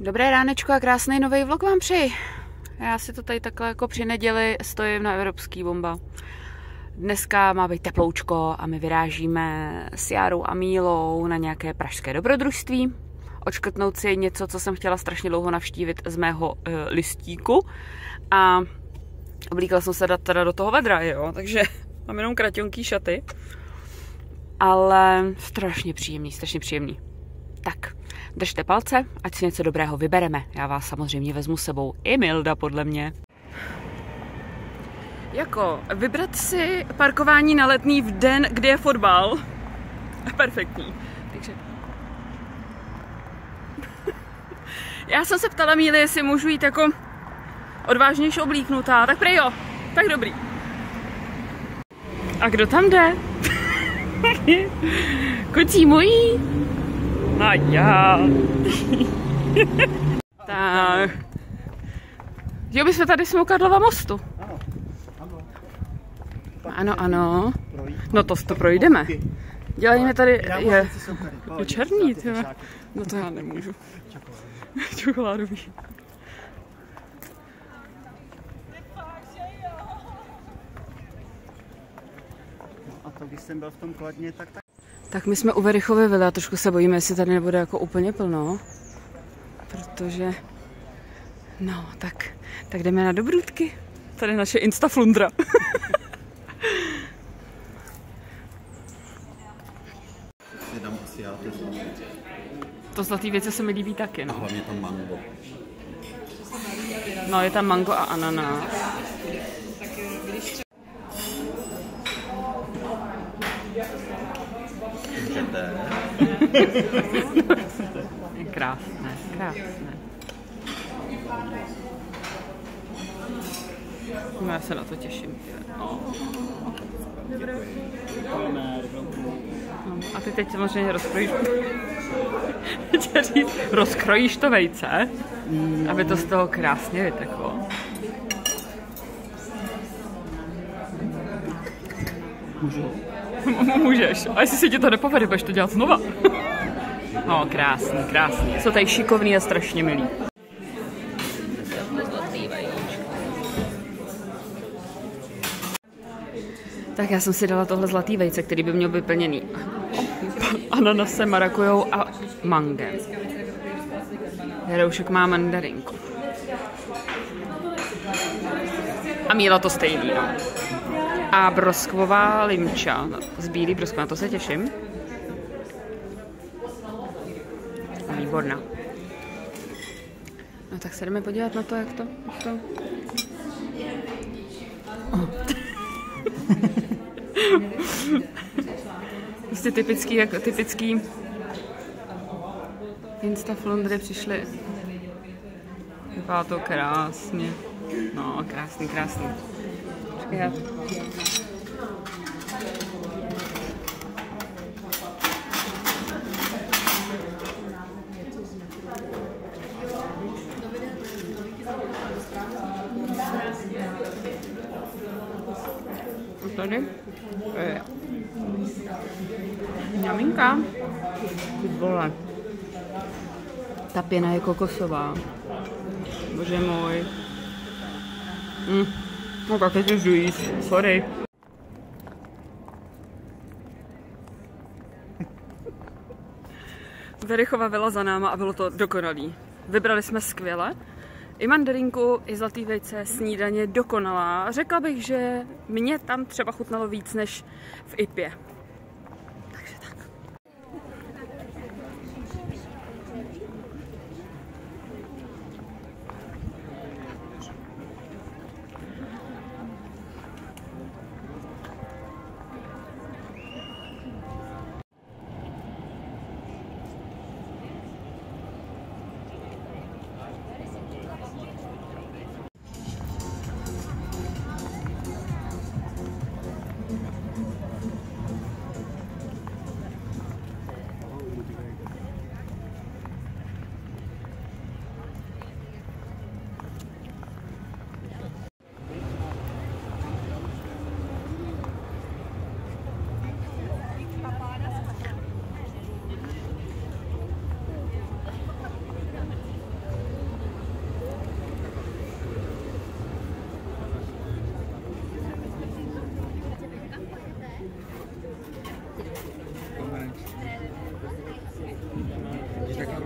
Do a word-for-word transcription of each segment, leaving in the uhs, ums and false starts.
Dobré ránečko a krásný nový vlog vám přeji. Já si to tady takhle jako při neděli stojím na Evropský bomba. Dneska má být teploučko a my vyrážíme s Járou a Mílou na nějaké pražské dobrodružství. Odškrtnout si něco, co jsem chtěla strašně dlouho navštívit z mého e, listíku. A oblíkala jsem se teda do toho vedra, jo, takže mám jenom kratonký šaty. Ale strašně příjemný, strašně příjemný. Tak, držte palce, ať si něco dobrého vybereme. Já vás samozřejmě vezmu s sebou. I Milda, podle mě. Jako, vybrat si parkování na Letný v den, kdy je fotbal. Perfektní. Takže... Já jsem se ptala Míly, jestli můžu jít jako odvážnější oblíknutá. Tak prej jo, tak dobrý. A kdo tam jde? Kocí mojí? A já. Tak. Jo, my jsme tady jsme u Karlova mostu. Ano, ano. No to to projdeme. Dělejme tady... Je, je černý, ty. No to já nemůžu. Čokoládový. A to, když jsem byl v tom Kladně, tak... Tak my jsme u Verichovy Vily a trošku se bojíme, jestli tady nebude jako úplně plno. Protože... No, tak, tak jdeme na Dobrůdky. Tady naše instaflundra. To zlatý věci se mi líbí taky, no. A hlavně tam mango. No, je tam mango a ananás. Je krásné, krásné. No, já se na to těším. No. A ty teď samozřejmě rozkrojíš. Rozkrojíš to vejce, aby to z toho krásně vyteklo. Můžu? Můžeš. A jestli se ti to nepovede, budeš to dělat znova. No, krásný, krásný. Jsou tady šikovný a strašně milý. Tak já jsem si dala tohle zlatý vejce, který by měl vyplněný ananasem, marakujou a mangem. Jarošek má mandarinku. A Míla to stejný, no. A broskvová limča z bílý broskva, na to se těším. Výborná. No tak se jdeme podívat na to, jak to... Jak to... Oh. Prostě typický, jako typický instaflundry přišly. Vypadá to krásně. No, krásný, krásný. Počkej, já... Tady. Mňaminka. Ty vole. Ta pěna je kokosová. Bože můj. Mm. No tak teď už žujíš. Sorry. Verichova Vila za náma a bylo to dokonalý. Vybrali jsme skvěle. I mandarinku, i zlatý vejce, snídaně dokonalá. Řekla bych, že mě tam třeba chutnalo víc než v I Pě. Takže tak.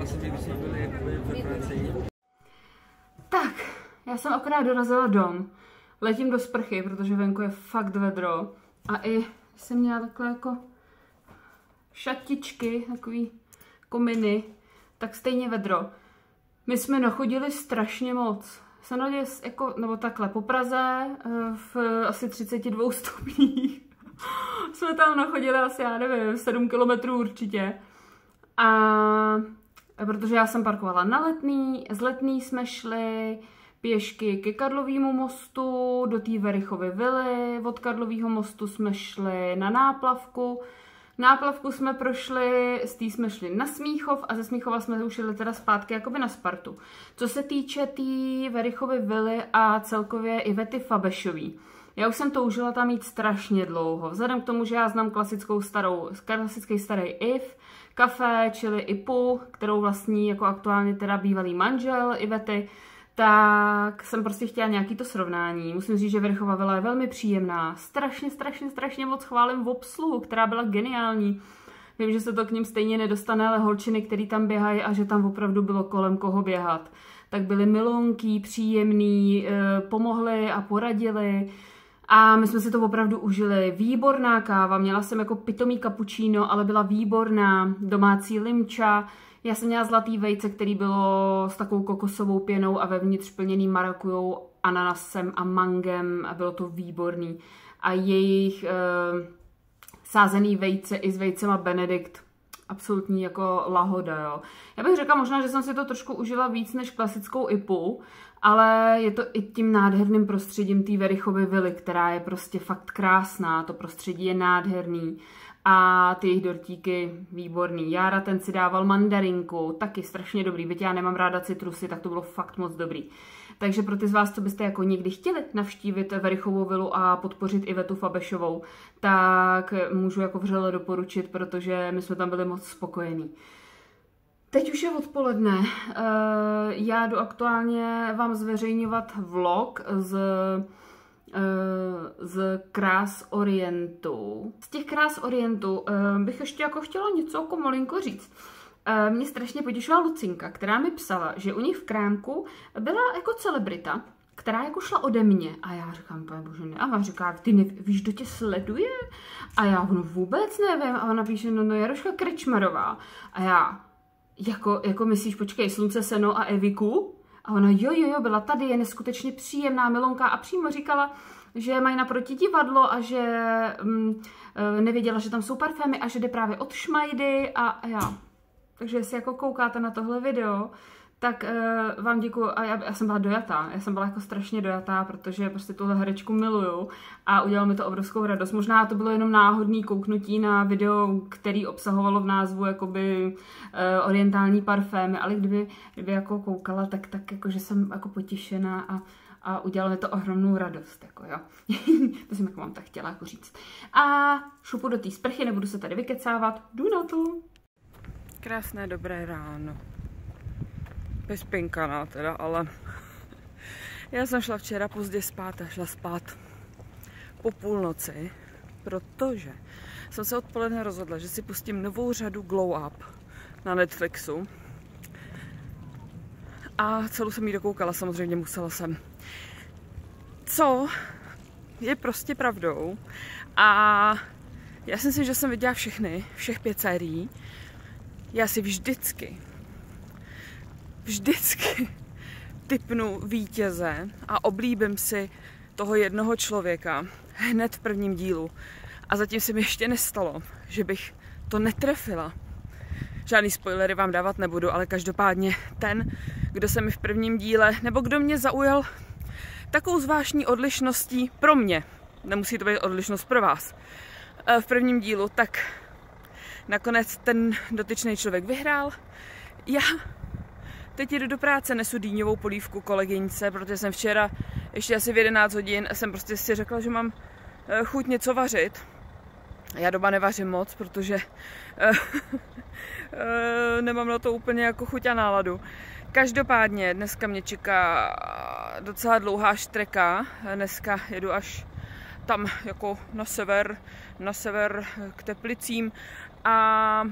vlastně, když jsme byli ve Francii. Tak, já jsem akorát dorazila dom. Letím do sprchy, protože venku je fakt vedro. A i jsem měla takhle jako šatičky, takový kominy, tak stejně vedro. My jsme nachodili strašně moc. Sanad je jako, nebo takhle, po Praze v asi třiceti dvou stupních. Jsme tam nachodili asi, já nevím, sedm kilometrů určitě. A protože já jsem parkovala na Letný, z Letný jsme šli pěšky ke Karlovému mostu, do té Verichovy vily, od Karlového mostu jsme šli na Náplavku, Náplavku jsme prošli, z té jsme šli na Smíchov a ze Smíchova jsme už jeli teda zpátky jakoby na Spartu. Co se týče té tý Verichovy vily a celkově Ivety Fabešový, já už jsem toužila tam jít strašně dlouho, vzhledem k tomu, že já znám klasickou starou, klasický starý Iv, kafe, čili Ipu, kterou vlastní jako aktuálně teda bývalý manžel Ivety, tak jsem prostě chtěla nějaký to srovnání. Musím říct, že Verichova Vila je velmi příjemná. Strašně, strašně, strašně moc chválím v obsluhu, která byla geniální. Vím, že se to k ním stejně nedostane, ale holčiny, který tam běhají a že tam opravdu bylo kolem koho běhat, tak byly milonký, příjemný, pomohli a poradili. A my jsme si to opravdu užili. Výborná káva, měla jsem jako pitomý kapučíno, ale byla výborná, domácí limča. Já jsem měla zlatý vejce, který bylo s takovou kokosovou pěnou a vevnitř plněný marakujou, ananasem a mangem a bylo to výborný. A jejich e, sázený vejce i s vejcema Benedikt, absolutní jako lahoda, jo. Já bych řekla možná, že jsem si to trošku užila víc než klasickou Ipu, ale je to i tím nádherným prostředím té Verichovy vily, která je prostě fakt krásná, to prostředí je nádherný. A ty jejich dortíky výborný. Jára ten si dával mandarinku, taky strašně dobrý, byť já nemám ráda citrusy, tak to bylo fakt moc dobrý. Takže pro ty z vás, co byste jako někdy chtěli navštívit Verichovou vilu a podpořit Ivetu Fabešovou, tak můžu jako vřele doporučit, protože my jsme tam byli moc spokojení. Teď už je odpoledne, já jdu aktuálně vám zveřejňovat vlog z... z krás Orientu. Z těch krás Orientu bych ještě jako chtěla něco jako malinko říct. Mě strašně potěšila Lucinka, která mi psala, že u nich v krámku byla jako celebrita, která jako šla ode mě. A já říkám, pane bože, ne. A ona říká, ty nevíš, kdo tě sleduje? A já, no vůbec nevím. A ona píše, no, no Jaroška Krečmarová. A já, jako, jako myslíš, počkej, Slunce, Seno a Eviku? A ona, jo, jo, jo, byla tady, je neskutečně příjemná, milonka a přímo říkala, že mají naproti divadlo a že mm, nevěděla, že tam jsou parfémy a že jde právě od Šmajdy a, a já. Takže jestli jako koukáte na tohle video, tak uh, vám děkuju. A já, já jsem byla dojatá, já jsem byla jako strašně dojatá, protože prostě tuhle herečku miluju a udělalo mi to obrovskou radost. Možná to bylo jenom náhodné kouknutí na video, který obsahovalo v názvu jakoby uh, orientální parfémy, ale kdyby, kdyby jako koukala, tak, tak jako, že jsem jako potěšená a, a udělalo mi to ohromnou radost, jako jo. To jsem jako vám tak chtěla jako říct. A šupu do té sprchy, nebudu se tady vykecávat, jdu na to. Krásné dobré ráno. Vyspinkaná teda, ale já jsem šla včera pozdě spát a šla spát po půlnoci, protože jsem se odpoledne rozhodla, že si pustím novou řadu Glow Up na Netflixu a celou jsem ji dokoukala, samozřejmě musela jsem. Co je prostě pravdou a já si myslím, že jsem viděla všechny, všech pět sérií, já si vždycky vždycky tipnu vítěze a oblíbím si toho jednoho člověka hned v prvním dílu. A zatím se mi ještě nestalo, že bych to netrefila. Žádný spoilery vám dávat nebudu, ale každopádně ten, kdo se mi v prvním díle, nebo kdo mě zaujal takovou zvláštní odlišností pro mě, nemusí to být odlišnost pro vás, v prvním dílu, tak nakonec ten dotyčný člověk vyhrál. Já teď jdu do práce, nesu dýňovou polívku kolegyňce, protože jsem včera ještě asi v jedenáct hodin jsem prostě si řekla, že mám chuť něco vařit. Já doma nevařím moc, protože nemám na to úplně jako chuť a náladu. Každopádně dneska mě čeká docela dlouhá štreka. Dneska jedu až tam jako na sever, na sever k Teplicím a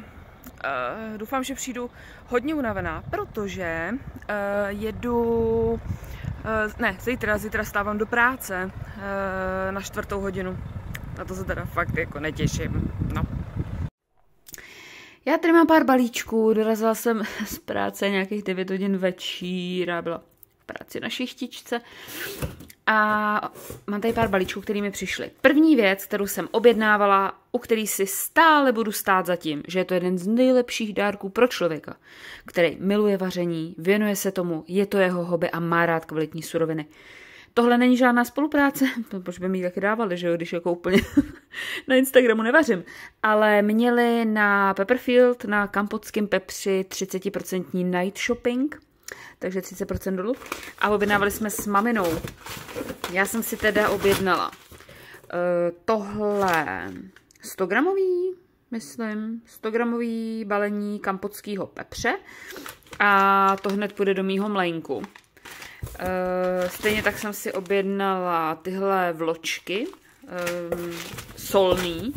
Uh, doufám, že přijdu hodně unavená, protože uh, jedu, uh, ne, zítra, zítra stávám do práce uh, na čtvrtou hodinu. Na to se teda fakt jako netěším, no. Já tady mám pár balíčků, dorazila jsem z práce nějakých devět hodin večer a byla v práci na šichtičce. A mám tady pár balíčků, které mi přišly. První věc, kterou jsem objednávala, u který si stále budu stát za tím, že je to jeden z nejlepších dárků pro člověka, který miluje vaření, věnuje se tomu, je to jeho hobby a má rád kvalitní suroviny. Tohle není žádná spolupráce, proč by mi ji taky dávali, že jo, když jako úplně na Instagramu nevařím, ale měli na Pepperfield, na Kampotském pepři třicet procent night shopping, takže třicet procent dolů, a objednávali jsme s maminou. Já jsem si teda objednala uh, tohle sto gramový, myslím, sto gramový balení kampotského pepře a to hned půjde do mýho mlejnku. Uh, stejně tak jsem si objednala tyhle vločky, um, solný,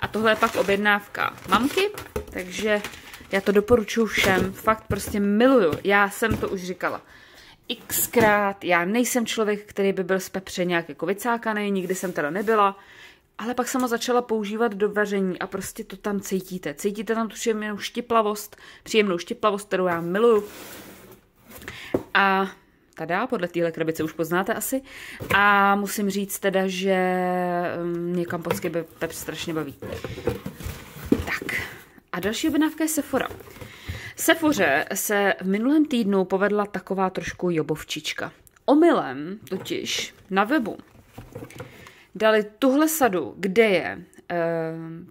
a tohle je pak objednávka mamky, takže já to doporučuji všem, fakt prostě miluju, já jsem to už říkala xkrát, já nejsem člověk, který by byl z pepře nějak jako vycákaný, nikdy jsem teda nebyla, ale pak jsem ho začala používat do vaření a prostě to tam cítíte, cítíte tam tu příjemnou štiplavost, příjemnou štiplavost, kterou já miluju. A tada, podle téhle krabice už poznáte asi. A musím říct teda, že mě kampotský pepř strašně baví. Tak. A další objednávka je Sephora. Sephoře se v minulém týdnu povedla taková trošku jobovčička. Omylem totiž na webu dali tuhle sadu, kde je eh,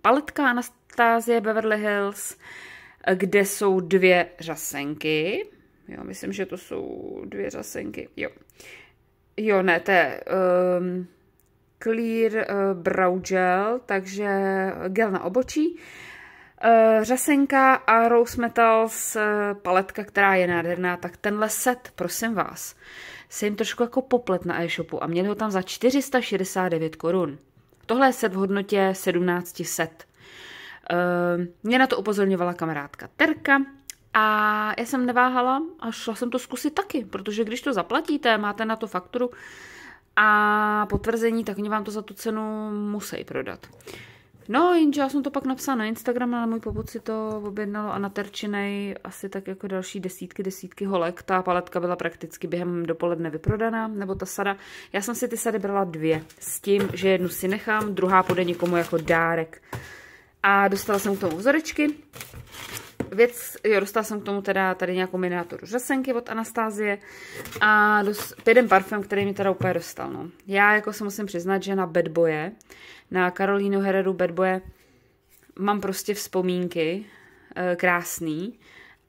paletka Anastázie Beverly Hills, kde jsou dvě řasenky. Jo, myslím, že to jsou dvě řasenky. Jo, jo ne, to je um, Clear uh, Brow Gel, takže gel na obočí. Uh, řasenka a Rose Metals uh, paletka, která je nádherná, tak tenhle set, prosím vás, se jim trošku jako poplet na e-shopu a měli ho tam za čtyři sta šedesát devět korun. Tohle je set v hodnotě sedmnáct set. Uh, mě na to upozorňovala kamarádka Terka a já jsem neváhala a šla jsem to zkusit taky, protože když to zaplatíte, máte na to fakturu a potvrzení, tak oni vám to za tu cenu musí prodat. No, jenže já jsem to pak napsala na Instagram, ale můj pobud si to objednalo a na Terčinej asi tak jako další desítky, desítky holek. Ta paletka byla prakticky během dopoledne vyprodaná, nebo ta sada. Já jsem si ty sady brala dvě, s tím, že jednu si nechám, druhá půjde někomu jako dárek. A dostala jsem k tomu vzorečky. Věc, jo, dostala jsem k tomu teda tady nějakou miniaturu řasenky od Anastázie a jeden parfém, který mi teda úplně dostal. No. Já jako se musím přiznat, že na Bad Boye, na Carolinu Herreru Bad Boye mám prostě vzpomínky e, krásný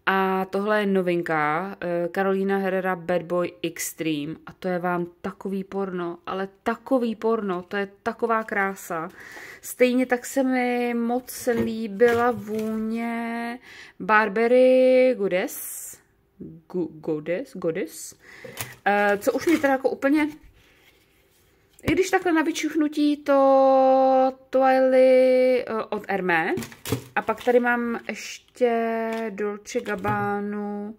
a tohle je novinka e, Carolina Herrera Bad Boy Extreme a to je vám takový porno, ale takový porno, to je taková krása. Stejně tak se mi moc líbila vůně Barbora Goddess, Go Goddess, Goddess, e, co už mě teda jako úplně... I když takhle na vyčuchnutí to Twilly od Hermé. A pak tady mám ještě Dolce Gabbanu.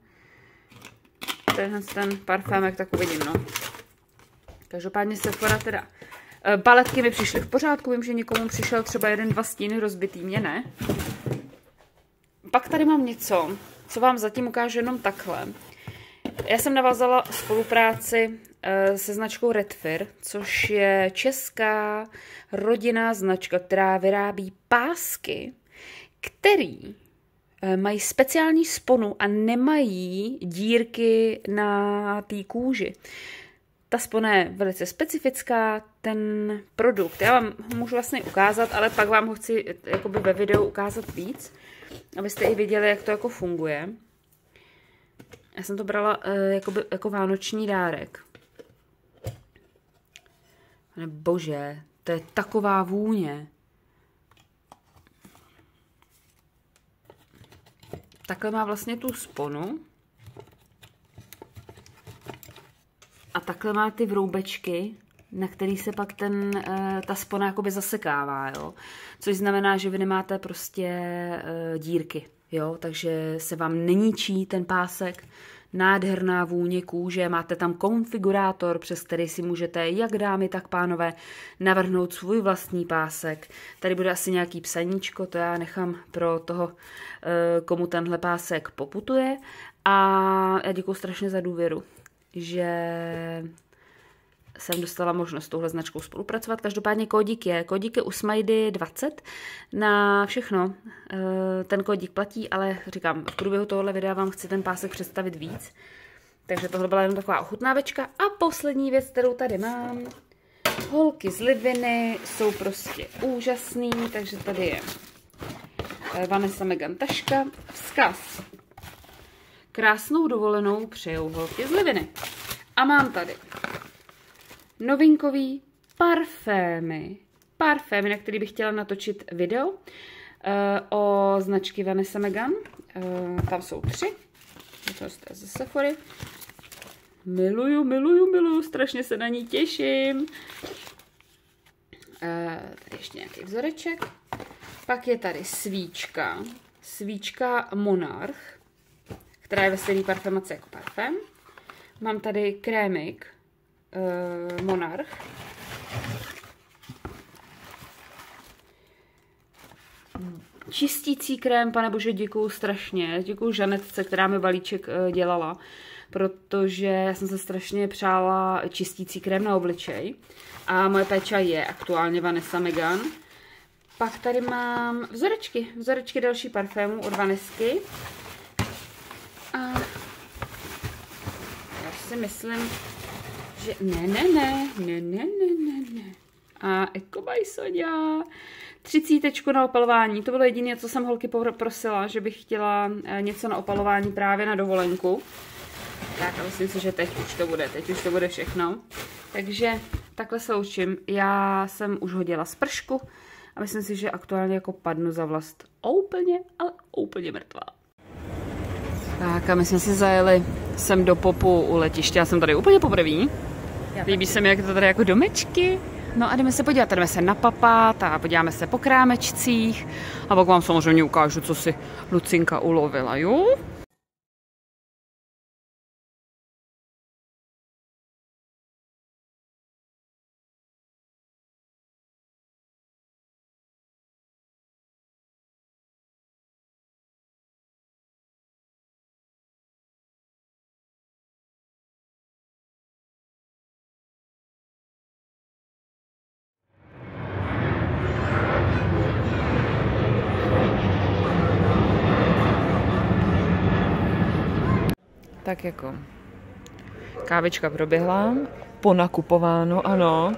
Tenhle ten parfémek, tak uvidím, no. Každopádně Sephora teda. Baletky mi přišly v pořádku, vím, že někomu přišel třeba jeden, dva stíny rozbitý, mě ne. Pak tady mám něco, co vám zatím ukážu jenom takhle. Já jsem navázala spolupráci se značkou Redfir, což je česká rodinná značka, která vyrábí pásky, který mají speciální sponu a nemají dírky na té kůži. Ta spona je velice specifická, ten produkt. Já vám ho můžu vlastně ukázat, ale pak vám ho chci jakoby ve videu ukázat víc, abyste i viděli, jak to jako funguje. Já jsem to brala jakoby, jako vánoční dárek. Pane bože, to je taková vůně. Takhle má vlastně tu sponu. A takhle má ty vroubečky, na který se pak ten, ta spona jakoby zasekává. Jo? Což znamená, že vy nemáte prostě dírky. jo, takže se vám neníčí ten pásek. Nádherná vůně kůže, máte tam konfigurátor, přes který si můžete, jak dámy, tak pánové, navrhnout svůj vlastní pásek. Tady bude asi nějaký psaníčko, to já nechám pro toho, komu tenhle pásek poputuje. A já děkuju strašně za důvěru, že jsem dostala možnost s touhle značkou spolupracovat. Každopádně kódik je, kódik je u Šmajdy dvacet na všechno. Ten kódik platí, ale říkám, v průběhu tohohle videa vám chci ten pásek představit víc. Takže tohle byla jenom taková ochutnávečka. A poslední věc, kterou tady mám. Holky z Liviny jsou prostě úžasný, takže tady je Vanessa Megan taška. Vzkaz. Krásnou dovolenou přejou holky z Liviny. A mám tady novinkový parfémy. Parfémy, na který bych chtěla natočit video uh, o značky Vanessa Megan. Uh, tam jsou tři. To je ze Sephory. Miluju, miluju, miluju. Strašně se na ní těším. Uh, tady ještě nějaký vzoreček. Pak je tady svíčka. Svíčka Monarch, která je ve stejné parfémaci jako parfém. Mám tady krémik Monarch. Čistící krém, panebože, děkuju strašně. Děkuju Žanetce, která mi balíček dělala, protože já jsem se strašně přála čistící krém na obličej a moje péča je aktuálně Vanessa Megan. Pak tady mám vzorečky, vzorečky další parfémů od Vanessky. A já si myslím, že ne, ne, ne, ne, ne, ne, ne. A Eko by Soňa. Třicítečku na opalování. To bylo jediné, co jsem holky prosila, že bych chtěla něco na opalování právě na dovolenku. Tak a myslím si, že teď už to bude. Teď už to bude všechno. Takže takhle se učím. Já jsem už hodila spršku a myslím si, že aktuálně jako padnu za vlast úplně, ale úplně mrtvá. Tak a my jsme si zajeli sem do Popu u letiště. Já jsem tady úplně poprvý. Líbí se mi, jak to tady jako domečky. No a jdeme se podívat, jdeme se napapat a podíváme se po krámečcích. A pak vám samozřejmě ukážu, co si Lucinka ulovila, jo? Tak jako kávička proběhla, ponakupováno, ano.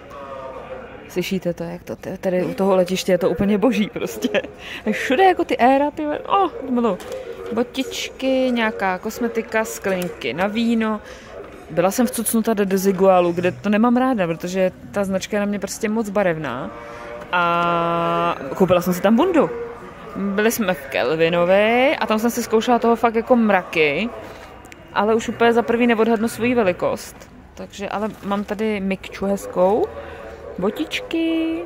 Slyšíte to, jak to tady u toho letiště je to úplně boží prostě. Všude jako ty éra, ty oh, bylo botičky, nějaká kosmetika, sklenky na víno. Byla jsem vcucnuta do Desigualu, kde to nemám ráda, protože ta značka je na mě prostě moc barevná. A koupila jsem si tam bundu. Byli jsme v Calvinovi a tam jsem si zkoušela toho fakt jako mraky. Ale už úplně za první neodhadnu svoji velikost. Takže, ale mám tady mikču hezkou, botičky,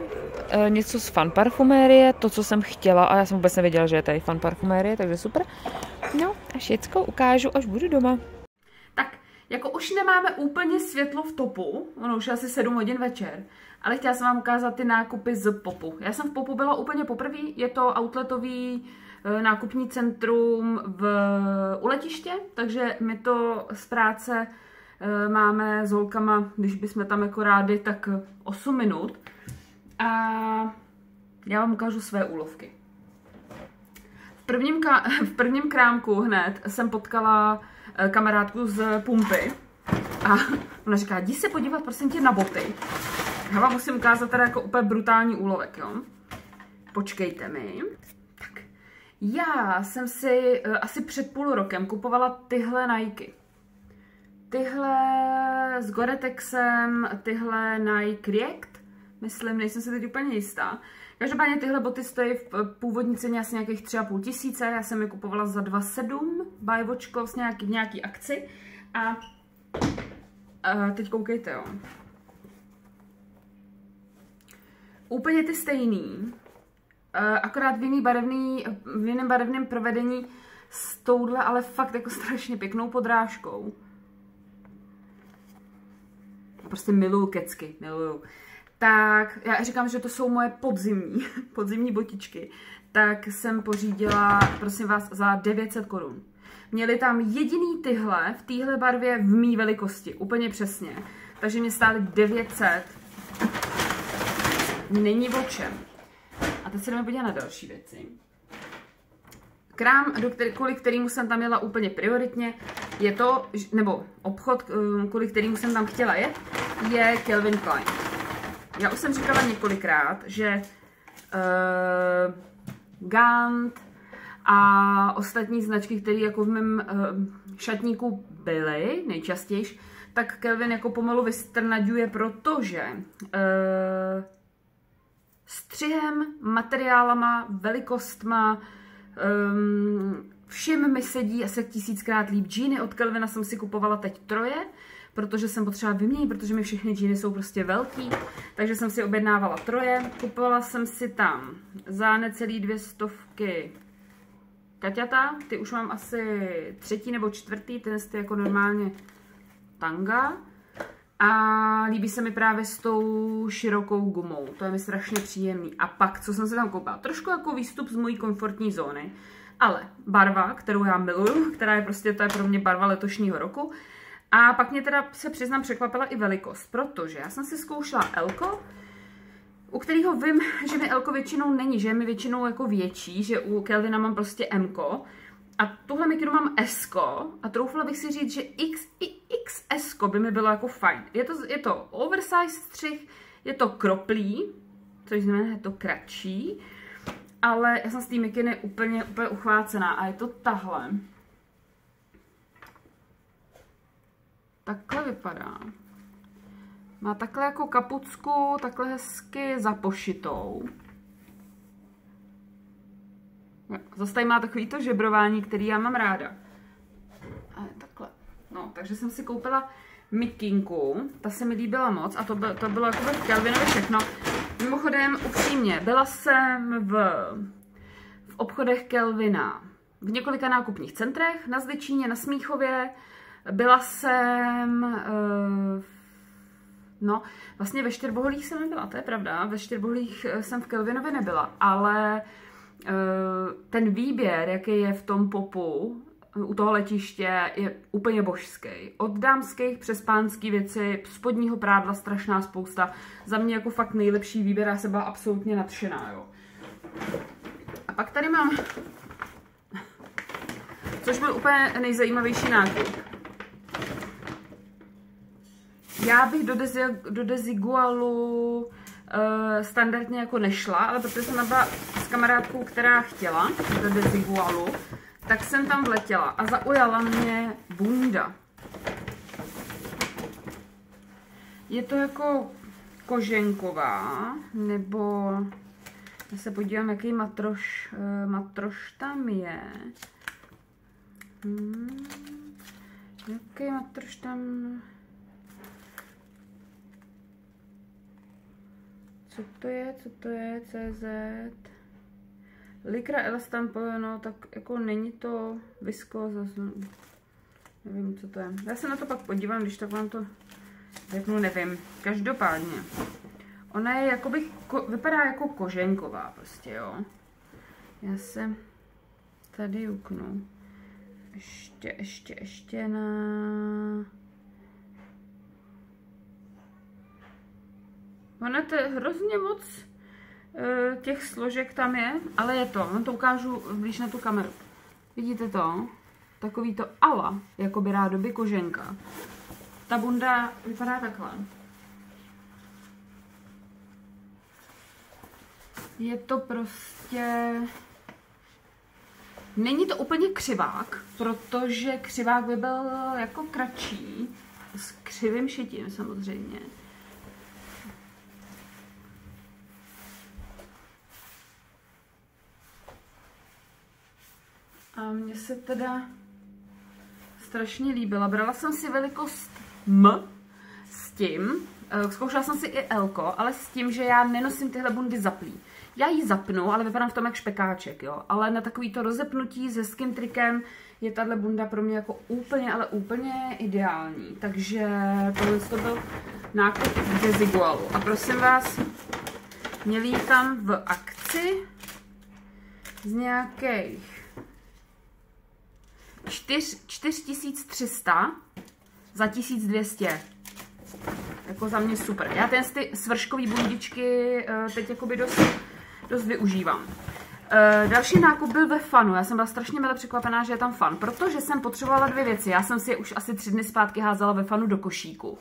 e, něco z FAnn parfumérie, to, co jsem chtěla, a já jsem vůbec nevěděla, že je tady FAnn parfumérie, takže super. No a všecko ukážu, až budu doma. Tak, jako už nemáme úplně světlo v Topu, ono už je asi sedm hodin večer, ale chtěla jsem vám ukázat ty nákupy z Popu. Já jsem v Popu byla úplně poprvé, je to outletový nákupní centrum v, u letiště, takže my to z práce e, máme s holkama, když bychom tam jako rádi, tak osm minut. A já vám ukážu své úlovky. V prvním, v prvním krámku hned jsem potkala kamarádku z Pumpy a ona říká, jdi se podívat prosím tě na boty. Já vám musím ukázat teda jako úplně brutální úlovek, jo. Počkejte mi. Já jsem si uh, asi před půl rokem kupovala tyhle Nike. Tyhle s Gore-Texem, tyhle Nike React, myslím, nejsem si teď úplně jistá. Každopádně tyhle boty stojí v původní ceně asi nějakých tři a půl tisíce, já jsem je kupovala za dva sedm, bajvočko s nějaký, v nějaký akci. A uh, teď koukejte, jo. Úplně ty stejný. akorát v jiném barevný, barevném provedení s touhle, ale fakt jako strašně pěknou podrážkou. Prostě miluju kecky, miluju. Tak já říkám, že to jsou moje podzimní, podzimní botičky. Tak jsem pořídila, prosím vás, za devět set korun. Měly tam jediný tyhle, v téhle barvě, v mý velikosti, úplně přesně. Takže mě stály devět set. Není o čem. A teď se jdeme podívat na další věci. Krám, do který, kvůli kterému jsem tam jela úplně prioritně, je to, nebo obchod, kvůli kterému jsem tam chtěla jet, je Calvin Klein. Já už jsem říkala několikrát, že uh, Gant a ostatní značky, které jako v mém uh, šatníku byly nejčastěji, tak Calvin jako pomalu vystrnaďuje, protože uh, střihem, materiálama, velikostma, um, všem mi sedí asi tisíckrát líp. Džíny od Calvina jsem si kupovala teď troje, protože jsem potřeba vyměnit, protože mi všechny džíny jsou prostě velký, takže jsem si objednávala troje. Kupovala jsem si tam za necelý dvě stovky kaťata, ty už mám asi třetí nebo čtvrtý, ten je jako normálně tanga. A líbí se mi právě s tou širokou gumou, to je mi strašně příjemný. A pak, co jsem si tam koupila, trošku jako výstup z mojí komfortní zóny, ale barva, kterou já miluju, která je prostě, to je pro mě barva letošního roku. A pak mě teda, se přiznám, překvapila i velikost, protože já jsem si zkoušela Elko, u kterého vím, že mi Elko většinou není, že je mi většinou jako větší, že u Calvina mám prostě Mko. A tuhle mikinu mám Sko a troufla bych si říct, že X, X S ko by mi bylo jako fajn. Je to, je to oversize střih, je to kroplý, což znamená, že je to kratší, ale já jsem z té mikiny úplně, úplně uchvácená a je to tahle. Takhle vypadá. Má takhle jako kapucku, takhle hezky zapošitou. Zase tady má takový to žebrování, který já mám ráda. A takhle. No, takže jsem si koupila mikinku, ta se mi líbila moc a to, by, to bylo jako v Calvinovi všechno. Mimochodem, upřímně, byla jsem v, v obchodech Calvina v několika nákupních centrech, na Zličíně, na Smíchově, byla jsem, uh, no, vlastně ve Štěrboholích jsem nebyla, to je pravda, ve Štěrboholích jsem v Calvinovi nebyla, ale ten výběr, jaký je v tom popu u toho letiště, je úplně božský. Od dámských přes pánský věci, spodního prádla strašná spousta. Za mě jako fakt nejlepší výběr, já se byla absolutně nadšená, jo. A pak tady mám, což byl úplně nejzajímavější nákup. Já bych do, Desi, do Desigualu Uh, standardně jako nešla, ale protože jsem byla s kamarádkou, která chtěla do Desigualu, tak jsem tam vletěla a zaujala mě bunda. Je to jako koženková, nebo já se podívám, jaký matroš, uh, matroš tam je. Hmm. Jaký matroš tam... Co to je, co to je, C Z? Likra elastan, no, tak jako není to viskóza, nevím, co to je. Já se na to pak podívám, když tak vám to řeknu, nevím. Každopádně, ona je jakoby, ko, vypadá jako koženková prostě, jo. Já se tady juknu. Ještě, ještě, ještě na... Ono to je hrozně moc e, těch složek tam je, ale je to, no to ukážu blíž na tu kameru. Vidíte to? Takový to ala, jakoby rádoby koženka. Ta bunda vypadá takhle. Je to prostě... Není to úplně křivák, protože křivák by byl jako kratší, s křivým šitím samozřejmě. A mně se teda strašně líbila. Brala jsem si velikost M s tím, zkoušela jsem si i L, ale s tím, že já nenosím tyhle bundy zaplý. Já ji zapnu, ale vypadám v tom jak špekáček, jo. Ale na takový to rozepnutí s hezkým trikem je tahle bunda pro mě jako úplně, ale úplně ideální. Takže tohle to byl nákup v Desigualu. A prosím vás, měli ji tam v akci z nějakých čtyři tisíce tři sta za tisíc dvě stě. Jako za mě super. Já ten ty svrškový bundičky teď jakoby dost, dost využívám. Další nákup byl ve FAnnu. Já jsem byla strašně mile překvapená, že je tam FAnn, protože jsem potřebovala dvě věci. Já jsem si je už asi tři dny zpátky házela ve FAnnu do košíku.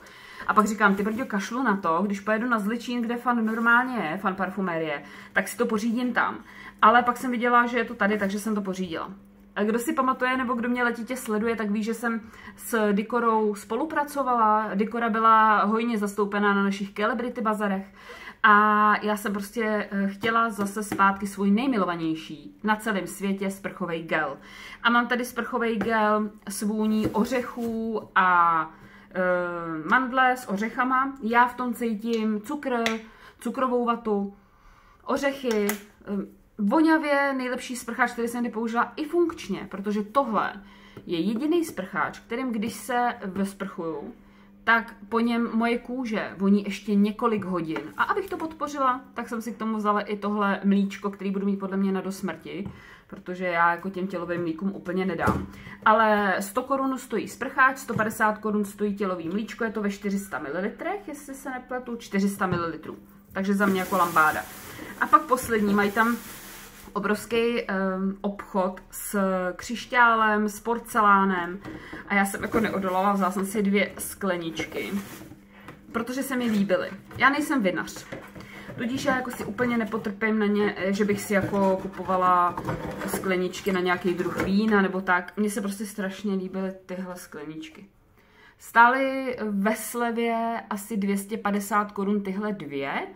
A pak říkám, ty brďo, kašlu na to, když pojedu na Zličín, kde FAnn normálně je, FAnn parfumérie, tak si to pořídím tam. Ale pak jsem viděla, že je to tady, takže jsem to pořídila. A kdo si pamatuje, nebo kdo mě letitě sleduje, tak ví, že jsem s Dikorou spolupracovala. Dikora byla hojně zastoupená na našich celebrity bazarech. A já jsem prostě chtěla zase zpátky svůj nejmilovanější na celém světě sprchový gel. A mám tady sprchový gel s vůní ořechů a e, mandle s ořechama. Já v tom cítím cukr, cukrovou vatu, ořechy. E, Voňavě nejlepší sprcháč, který jsem kdy použila i funkčně, protože tohle je jediný sprcháč, kterým když se vesprchuju, tak po něm moje kůže voní ještě několik hodin. A abych to podpořila, tak jsem si k tomu vzala i tohle mlíčko, který budu mít podle mě na do smrti, protože já jako těm tělovým mlíkům úplně nedám. Ale sto korun stojí sprcháč, sto padesát korun stojí tělový mlíčko, je to ve čtyři sta mililitrech, jestli se nepletu, čtyři sta mililitrů. Takže za mě jako lambáda. A pak poslední, mají tam obrovský um, obchod s křišťálem, s porcelánem a já jsem jako neodolala, vzala jsem si dvě skleničky, protože se mi líbily. Já nejsem vinař, tudíž já jako si úplně nepotrpím na ně, že bych si jako kupovala skleničky na nějaký druh vína nebo tak. Mně se prostě strašně líbily tyhle skleničky. Stály ve slevě asi dvě stě padesát korun tyhle dvě.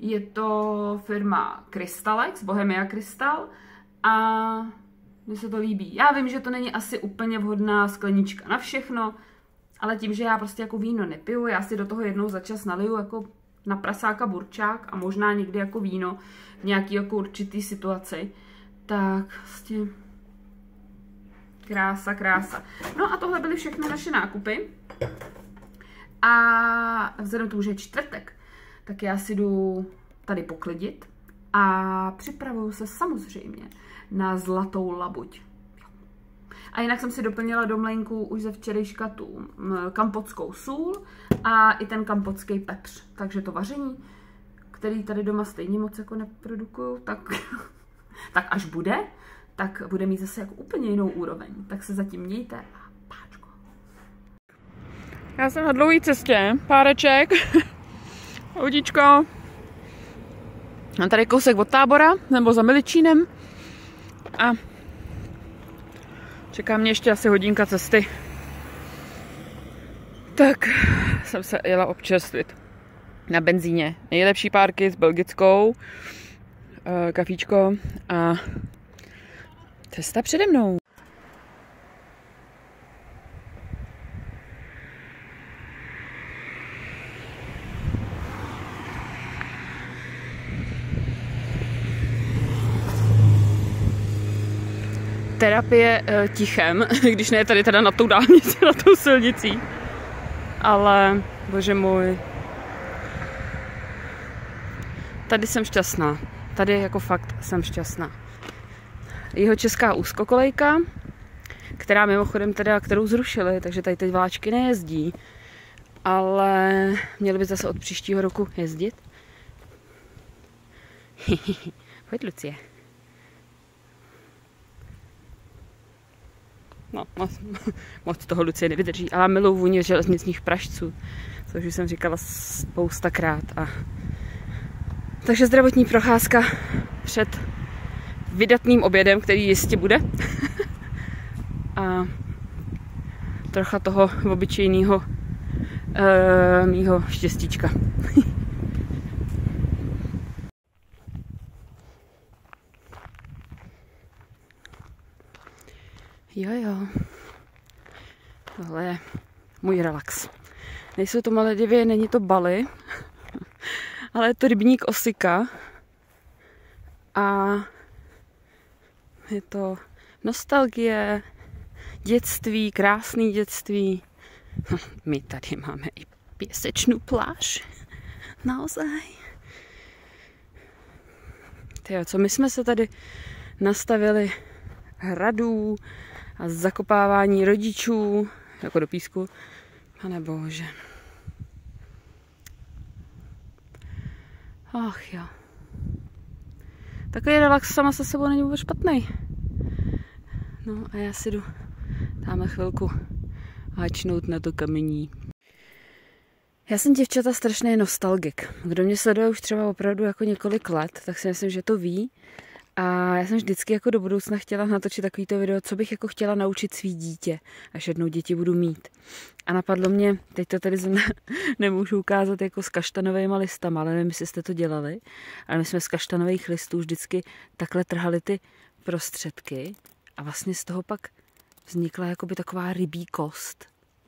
Je to firma Crystalex, Bohemia Crystal a mně se to líbí. Já vím, že to není asi úplně vhodná sklenička na všechno, ale tím, že já prostě jako víno nepiju, já si do toho jednou za čas naliju jako na prasáka burčák a možná někdy jako víno v nějaký jako určitý situaci, tak vlastně krása, krása. No a tohle byly všechny naše nákupy a vzhledem k tomu, že je čtvrtek, tak já si jdu tady poklidit a připravuju se samozřejmě na zlatou labuť. A jinak jsem si doplnila do mlejnku už ze včerejška tu kampotskou sůl a i ten kampotský pepř. Takže to vaření, který tady doma stejně moc jako neprodukuju, tak, tak až bude, tak bude mít zase jako úplně jinou úroveň. Tak se zatím mějte a páčko. Já jsem na dlouhé cestě, páreček. Audíčko. Mám tady kousek od Tábora, nebo za Miličínem. A čeká mě ještě asi hodinka cesty. Tak jsem se jela občerstvit. Na benzíně. Nejlepší párky s belgickou. Kafíčko a cesta přede mnou. Terapie e, tichem, když ne tady teda na tou dálnici, na tou silnicí. Ale, bože můj. Tady jsem šťastná. Tady jako fakt jsem šťastná. Jihočeská úzkokolejka, která mimochodem teda, kterou zrušili, takže tady teď vláčky nejezdí. Ale měly by zase od příštího roku jezdit. Pojď, Lucie. No, moc, moc toho Lucie nevydrží, ale miluji vůni železničních pražců, což už jsem říkala spoustakrát. A... Takže zdravotní procházka před vydatným obědem, který jistě bude. A trocha toho obyčejného e, mýho štěstíčka. Jo, jo, tohle je můj relax. Nejsou to Maledivy, není to Bali, ale je to rybník Osika a je to nostalgie, dětství, krásný dětství. My tady máme i písečnou pláž. Naozaj. Tyjo, co my jsme se tady nastavili hradů a zakopávání rodičů jako do písku. Pane bože. Ach jo. Takový relax sama se sebou není vůbec špatný. No a já si jdu dáme chvilku háčnout na to kamení. Já jsem děvčata strašný nostalgik. Kdo mě sleduje už třeba opravdu jako několik let, tak si myslím, že to ví. A já jsem vždycky jako do budoucna chtěla natočit takovýto video, co bych jako chtěla naučit svý dítě, až jednou děti budu mít. A napadlo mě, teď to tady zrovna nemůžu ukázat jako s kaštanovými listama, ale nevím, jestli jste to dělali, ale my jsme z kaštanových listů vždycky takhle trhali ty prostředky a vlastně z toho pak vznikla jakoby taková rybí kost.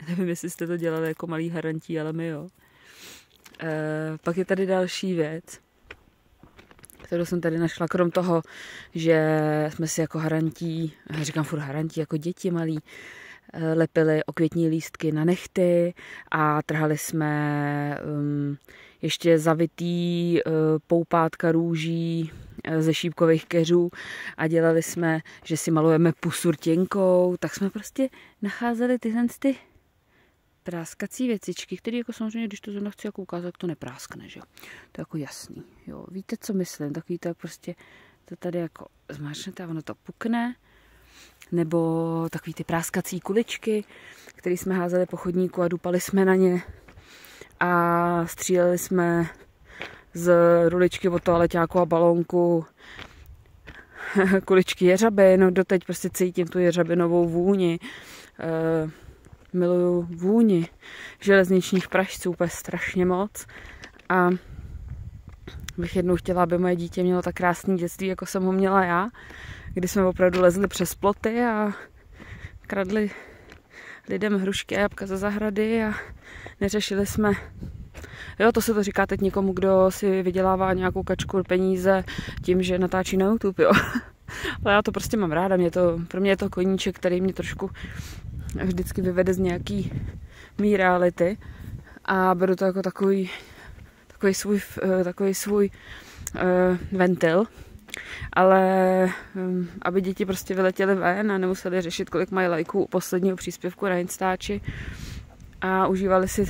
Nevím, jestli jste to dělali jako malí harantí, ale my jo. E, pak je tady další věc, kterou jsem tady našla, krom toho, že jsme si jako harantí, říkám furt harantí, jako děti malí, lepili okvětní lístky na nehty a trhali jsme um, ještě zavitý uh, poupátka růží uh, ze šípkových keřů a dělali jsme, že si malujeme pusu rtěnkou, tak jsme prostě nacházeli tyhle ty práskací věcičky, které jako samozřejmě, když to zrovna chci jako ukázat, to nepráskne, že jo. To je jako jasný, jo. Víte, co myslím, takový tak prostě to tady jako zmáčnete a ono to pukne, nebo takový ty práskací kuličky, které jsme házeli po chodníku a dupali jsme na ně a stříleli jsme z ruličky od toaleťáku a balónku kuličky jeřabin, no doteď prostě cítím tu jeřabinovou vůni. E Miluju vůni železničních pražců úplně strašně moc a bych jednou chtěla, aby moje dítě mělo tak krásné dětství, jako jsem ho měla já, kdy jsme opravdu lezli přes ploty a kradli lidem hrušky a jabka ze zahrady a neřešili jsme. Jo, to se to říká teď někomu, kdo si vydělává nějakou kačku peníze tím, že natáčí na YouTube, jo. Ale já to prostě mám ráda, mě to, pro mě je to koníček, který mě trošku vždycky vyvede z nějaký mý reality a beru to jako takový takový svůj, takový svůj uh, ventil, ale um, aby děti prostě vyletěly ven a nemuseli řešit, kolik mají lajků u posledního příspěvku na Instači a užívali si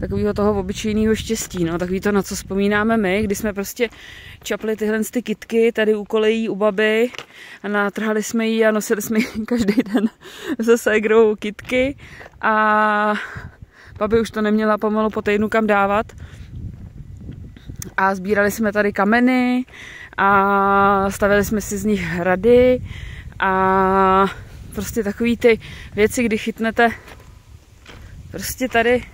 takového toho obyčejného štěstí, no, takový to, na co vzpomínáme my, kdy jsme prostě čapli tyhle ty kytky tady u kolejí, u baby a natrhali jsme ji a nosili jsme ji každý den se ségrou kytky a babi už to neměla pomalu po týdnu kam dávat a sbírali jsme tady kameny a stavili jsme si z nich hrady a prostě takový ty věci, kdy chytnete prostě tady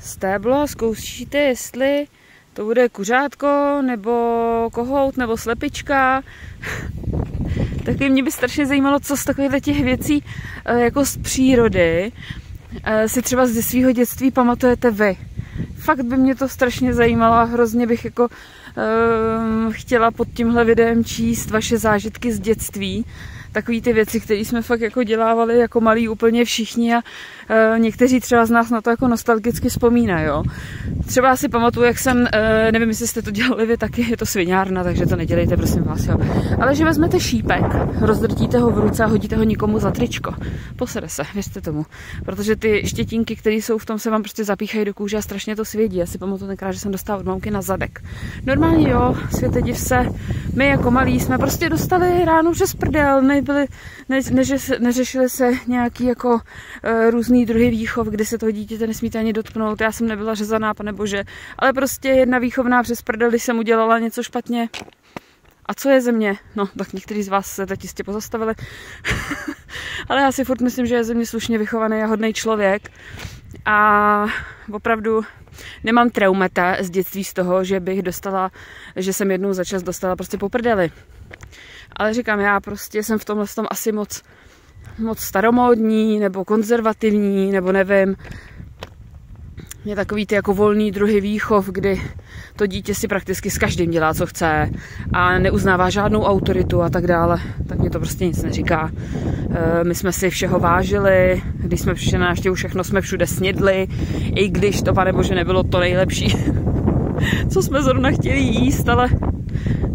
stéblo, zkoušíte, jestli to bude kuřátko, nebo kohout, nebo slepička. Taky mě by strašně zajímalo, co z takových těch věcí jako z přírody si třeba ze svého dětství pamatujete vy. Fakt by mě to strašně zajímalo a hrozně bych jako um, chtěla pod tímhle videem číst vaše zážitky z dětství. Takový ty věci, které jsme fakt jako dělávali jako malí úplně všichni a e, někteří třeba z nás na to jako nostalgicky vzpomínají, jo. Třeba si pamatuju, jak jsem, e, nevím, jestli jste to dělali vy taky, je to sviňárna, takže to nedělejte, prosím vás, jo. Ale že vezmete šípek, rozdrtíte ho v ruce a hodíte ho někomu za tričko. Posede se, věřte tomu. Protože ty štětinky, které jsou v tom, se vám prostě zapíchají do kůže a strašně to svědí. Já si pamatuju tenkrát, že jsem dostala od mamky na zadek. Normálně jo, světe div se, my jako malí jsme prostě dostali ránu přes prdel, ne, Byli, ne, neže, neřešili se nějaký jako e, různý druhy výchov, kdy se toho dítěte nesmíte ani dotknout. Já jsem nebyla řezaná, panebože, ale prostě jedna výchovná přes prdel, když jsem udělala něco špatně. A co je země? No, tak někteří z vás se teď jistě pozastavili. Ale já si furt myslím, že je země slušně vychovaný a hodný člověk. A opravdu nemám traumata z dětství z toho, že bych dostala, že jsem jednou za čas dostala prostě po prdeli. Ale říkám, já prostě jsem v tomhle tom asi moc, moc staromódní, nebo konzervativní, nebo nevím. je takový ty jako volný druhy výchov, kdy to dítě si prakticky s každým dělá, co chce a neuznává žádnou autoritu a tak dále, tak mě to prostě nic neříká. My jsme si všeho vážili, když jsme přišli na návštěvu, všechno jsme všude snědli, i když to, pane bože, nebylo to nejlepší, co jsme zrovna chtěli jíst, ale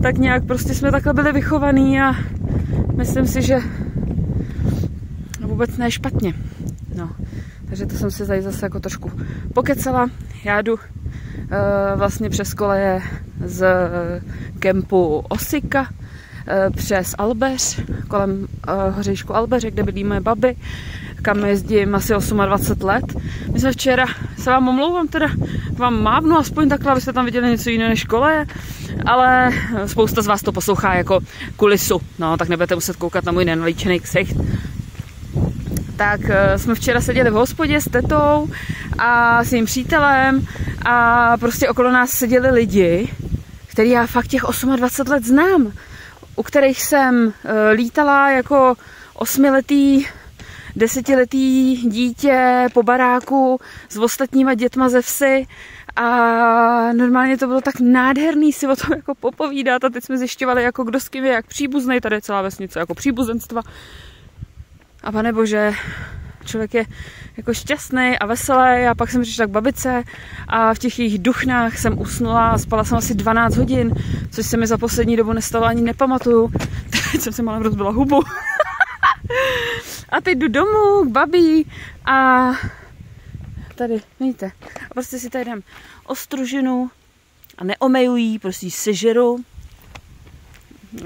tak nějak prostě jsme takhle byli vychovaný a myslím si, že vůbec ne špatně. No. Takže to jsem si tady zase jako trošku pokecala. Já jdu e, vlastně přes koleje z kempu Osika e, přes Albeř, kolem e, hoříšku Albeře, kde bydlí moje babi, kam jezdím asi dvacet osm let. My jsme včera, se vám omlouvám, teda vám mávnu aspoň takhle, abyste tam viděli něco jiného než koleje, ale spousta z vás to poslouchá jako kulisu, no tak nebudete muset koukat na můj nenalíčený ksicht. Tak jsme včera seděli v hospodě s tetou a s jejím přítelem a prostě okolo nás seděli lidi, který já fakt těch dvacet osm let znám, u kterých jsem lítala jako osmiletý, desetiletý dítě po baráku s ostatníma dětma ze vsi a normálně to bylo tak nádherný si o tom jako popovídat a teď jsme zjišťovali, jako kdo s kým je, jak příbuznej, tady je celá vesnice jako příbuzenstva. A panebože, člověk je jako šťastný a veselý a pak jsem přišla k babice a v těch jejich duchnách jsem usnula a spala jsem asi dvanáct hodin, což se mi za poslední dobu nestalo, ani nepamatuju. Teď jsem si malem rozbila hubu. A teď jdu domů k babí a tady, vidíte, a prostě si tady dám ostružinu a neomejují, prostě sežeru.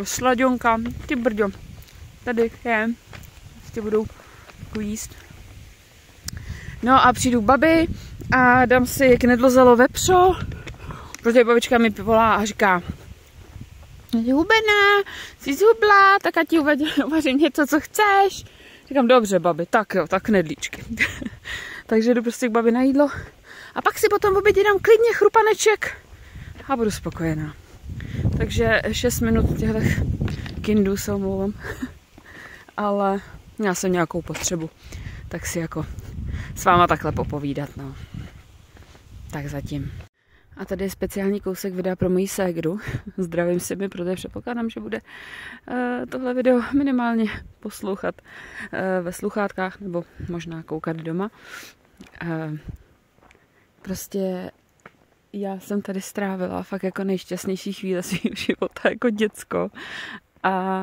Sladěnka, ty brďo, tady je. Budou jíst. No a přijdu k babi a dám si knedlozelo vepřo, protože babička mi volá a říká: jsi hubená, jsi zhubla, tak a ti uvařím něco, co chceš. Říkám, dobře babi, tak jo, tak knedlíčky. Takže jdu prostě k babi na jídlo a pak si potom v obědě dám klidně chrupaneček a budu spokojená. Takže šest minut těchto kindů, se omlouvám. Ale já jsem nějakou potřebu, tak si jako s váma takhle popovídat, no. Tak zatím. A tady je speciální kousek videa pro moji ségru. Zdravím si mi, protože předpokládám, že bude uh, tohle video minimálně poslouchat uh, ve sluchátkách, nebo možná koukat doma. Uh, prostě já jsem tady strávila fakt jako nejšťastnější chvíle svého života jako děcko. A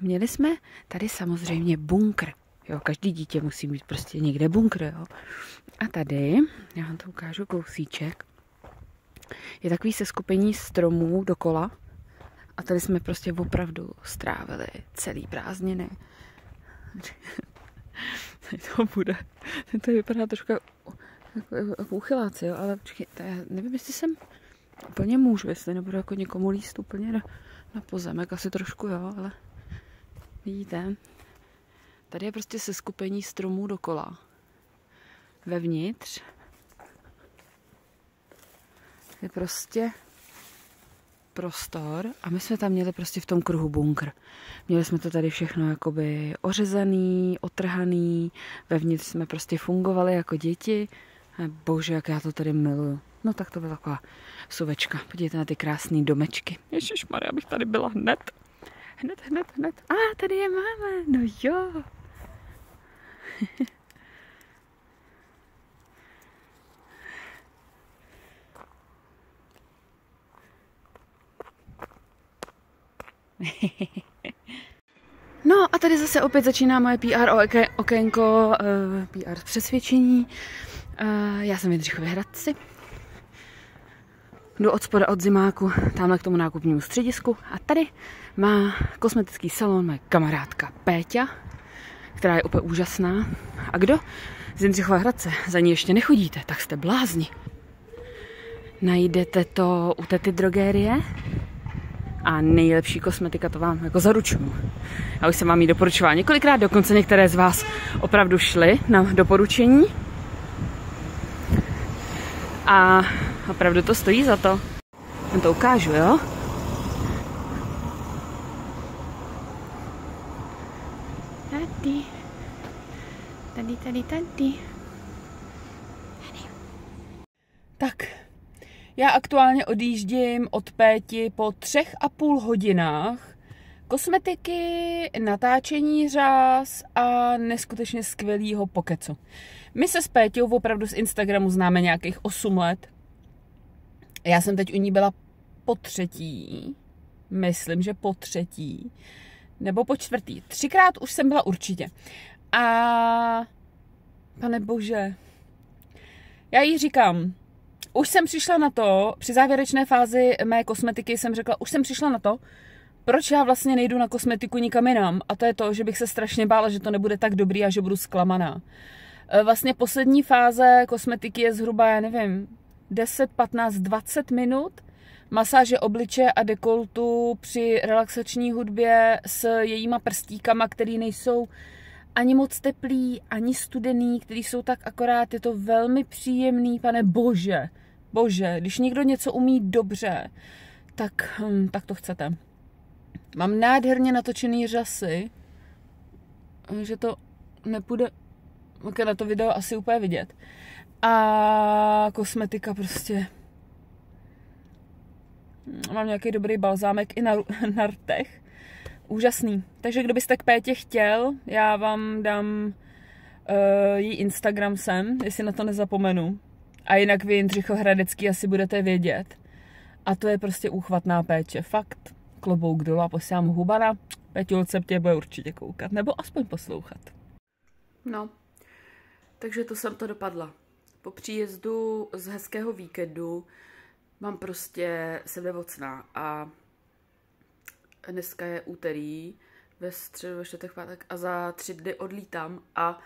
měli jsme tady samozřejmě bunkr. Jo, každý dítě musí mít prostě někde bunkr. Jo. A tady, já vám to ukážu kousíček, je takový seskupení stromů dokola. A tady jsme prostě opravdu strávili celý prázdniny. Tady to bude. To vypadá trošku jako uchyláci, jo, ale počkej, je, nevím, jestli jsem úplně můžu, jestli nebudu jako někomu líst úplně na, na pozemek, asi trošku, jo, ale... Vidíte, tady je prostě seskupení stromů dokola. Vevnitř je prostě prostor a my jsme tam měli prostě v tom kruhu bunkr. Měli jsme to tady všechno jakoby ořezaný, otrhaný, vevnitř jsme prostě fungovali jako děti. Bože, jak já to tady miluju. No tak to byla taková suvečka. Podívejte na ty krásné domečky. Ježišmarja, abych tady byla hned. Hned, hned, hned. A ah, tady je máme. No jo. No a tady zase opět začíná moje P R okénko, P R přesvědčení. Já jsem v Jindřichově Hradci. Jdu od spoda od zimáku, tamhle k tomu nákupnímu středisku a tady má kosmetický salon moje kamarádka Péťa, která je úplně úžasná. A kdo z Jindřichova Hradce za ní ještě nechodíte, tak jste blázni. Najdete to u tety drogérie a nejlepší kosmetika, to vám jako zaručuju. Já už jsem vám ji doporučovala několikrát, dokonce některé z vás opravdu šly na doporučení. A opravdu to stojí za to. Já to ukážu, jo? Tady. Tady, tady, tady. Tady. Tak, já aktuálně odjíždím od Péti po třech a půl hodinách kosmetiky, natáčení řáz a neskutečně skvělýho pokecu. My se s Péťou opravdu z Instagramu známe nějakých osm let. Já jsem teď u ní byla po třetí, myslím, že po třetí, nebo po čtvrtý. Třikrát už jsem byla určitě. A pane bože, já jí říkám, už jsem přišla na to, při závěrečné fázi mé kosmetiky jsem řekla, už jsem přišla na to, proč já vlastně nejdu na kosmetiku nikam jinam. A to je to, že bych se strašně bála, že to nebude tak dobrý a že budu zklamaná. Vlastně poslední fáze kosmetiky je zhruba, já nevím, deset, patnáct, dvacet minut. Masáže obliče a dekoltu při relaxační hudbě s jejíma prstíkama, který nejsou ani moc teplý, ani studený, který jsou tak akorát, je to velmi příjemný, pane bože, bože, když někdo něco umí dobře, tak, hm, tak to chcete. Mám nádherně natočený řasy, že to nepůjde, na to video asi úplně vidět. A kosmetika prostě. Mám nějaký dobrý balzámek i na, na rtech. Úžasný. Takže kdo byste k Pétě chtěl, já vám dám uh, její Instagram sem, jestli na to nezapomenu. A jinak vy, Jindřicho Hradecký, asi budete vědět. A to je prostě úchvatná péče. Fakt. Klobouk dolů a posílám hubana. Péťulce tě bude určitě koukat. Nebo aspoň poslouchat. No. Takže to jsem to dopadla. Po příjezdu z hezkého víkendu mám prostě sebevocná a dneska je úterý, ve středu, ve čtvrtek, pátek a za tři dny odlítám a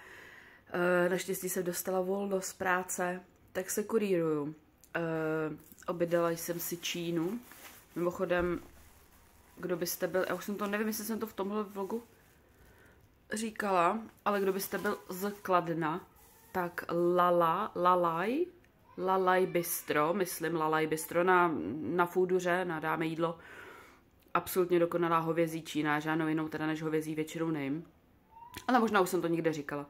e, naštěstí jsem dostala volno z práce, tak se kurýruju. E, objednala jsem si Čínu. Mimochodem, kdo byste byl, já už jsem to nevím, jestli jsem to v tomhle vlogu říkala, ale kdo byste byl z Kladna, tak Lala, Lalay, Lalay Bistro, myslím Lalay Bistro na, na fooduře, na dáme jídlo, absolutně dokonalá hovězí čína, žádnou jinou teda než hovězí většinou nejím. Ale možná už jsem to někde říkala.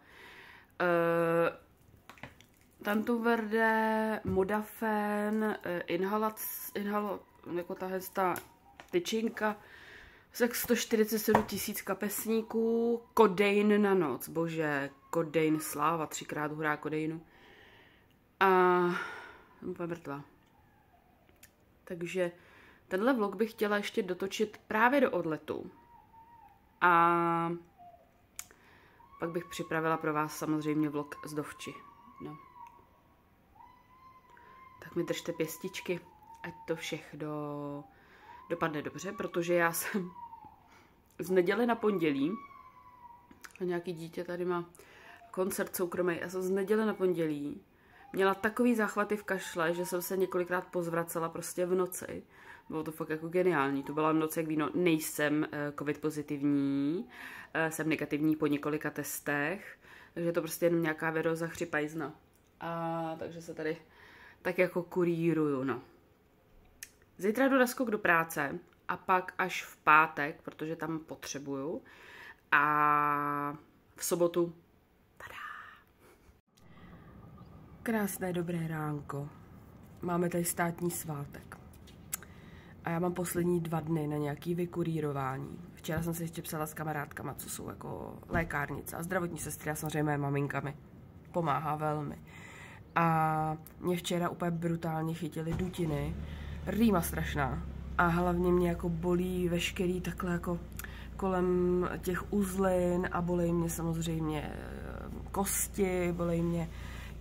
E, Tantuverde, Modafen, inhalac, inhalo, jako tahle ta tyčinka, sto čtyřicet sedm tisíc kapesníků, kodein na noc, bože, kodein sláva, třikrát hurá kodeinu. A jsem úplně mrtvá. Takže tenhle vlog bych chtěla ještě dotočit právě do odletu. A pak bych připravila pro vás samozřejmě vlog z dovči. No. Tak mi držte pěstičky, ať to všechno dopadne dobře, protože já jsem z neděle na pondělí a nějaký dítě tady má koncert soukromý a jsem z neděle na pondělí měla takový záchvaty v kašle, že jsem se několikrát pozvracela prostě v noci. Bylo to fakt jako geniální. To byla noc jak víno. Nejsem covid pozitivní, jsem negativní po několika testech, takže to prostě jenom nějaká věroza chřipajzna. A takže se tady tak jako kurýruju, no. Zítra jdu na skok do práce a pak až v pátek, protože tam potřebuju. A v sobotu krásné dobré ránko. Máme tady státní svátek. A já mám poslední dva dny na nějaký vykurýrování. Včera jsem se ještě psala s kamarádkama, co jsou jako lékárnice a zdravotní sestry a samozřejmě maminkami. Pomáhá velmi. A mě včera úplně brutálně chytily dutiny. Rýma strašná. A hlavně mě jako bolí veškerý takhle jako kolem těch uzlin a bolí mě samozřejmě kosti, bolí mě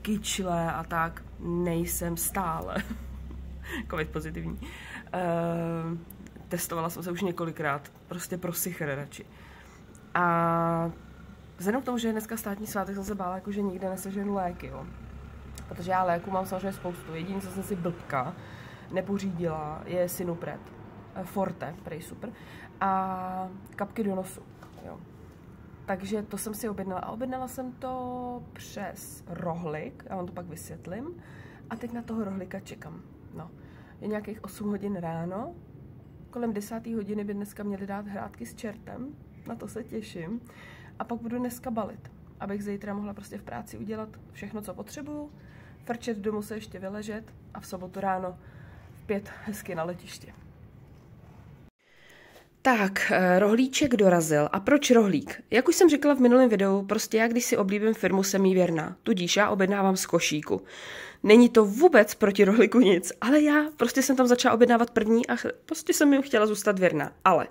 kyčle a tak, nejsem stále covid pozitivní. Uh, testovala jsem se už několikrát, prostě pro sichr radši. A vzhledem k tomu, že je dneska státní svátek, jsem se bála, jako, že nikde neseženu léky, jo. Protože já léku mám samozřejmě spoustu. Jediné, co jsem si blbka nepořídila, je Sinupret, Forte, prej super, a kapky do nosu, jo. Takže to jsem si objednala a objednala jsem to přes Rohlik, já vám to pak vysvětlím. A teď na toho Rohlika čekám. No. Je nějakých osm hodin ráno, kolem desáté hodiny by dneska měli dát hrátky s čertem, na to se těším. A pak budu dneska balit, abych zítra mohla prostě v práci udělat všechno, co potřebuju, Frčet, domů se ještě vyležet a v sobotu ráno v pět hezky na letiště. Tak, rohlíček dorazil. A proč rohlík? Jak už jsem říkala v minulém videu, prostě já, když si oblíbím firmu, jsem jí věrná. Tudíž já objednávám z košíku. Není to vůbec proti rohlíku nic, ale já prostě jsem tam začala objednávat první a prostě jsem jim chtěla zůstat věrná. Ale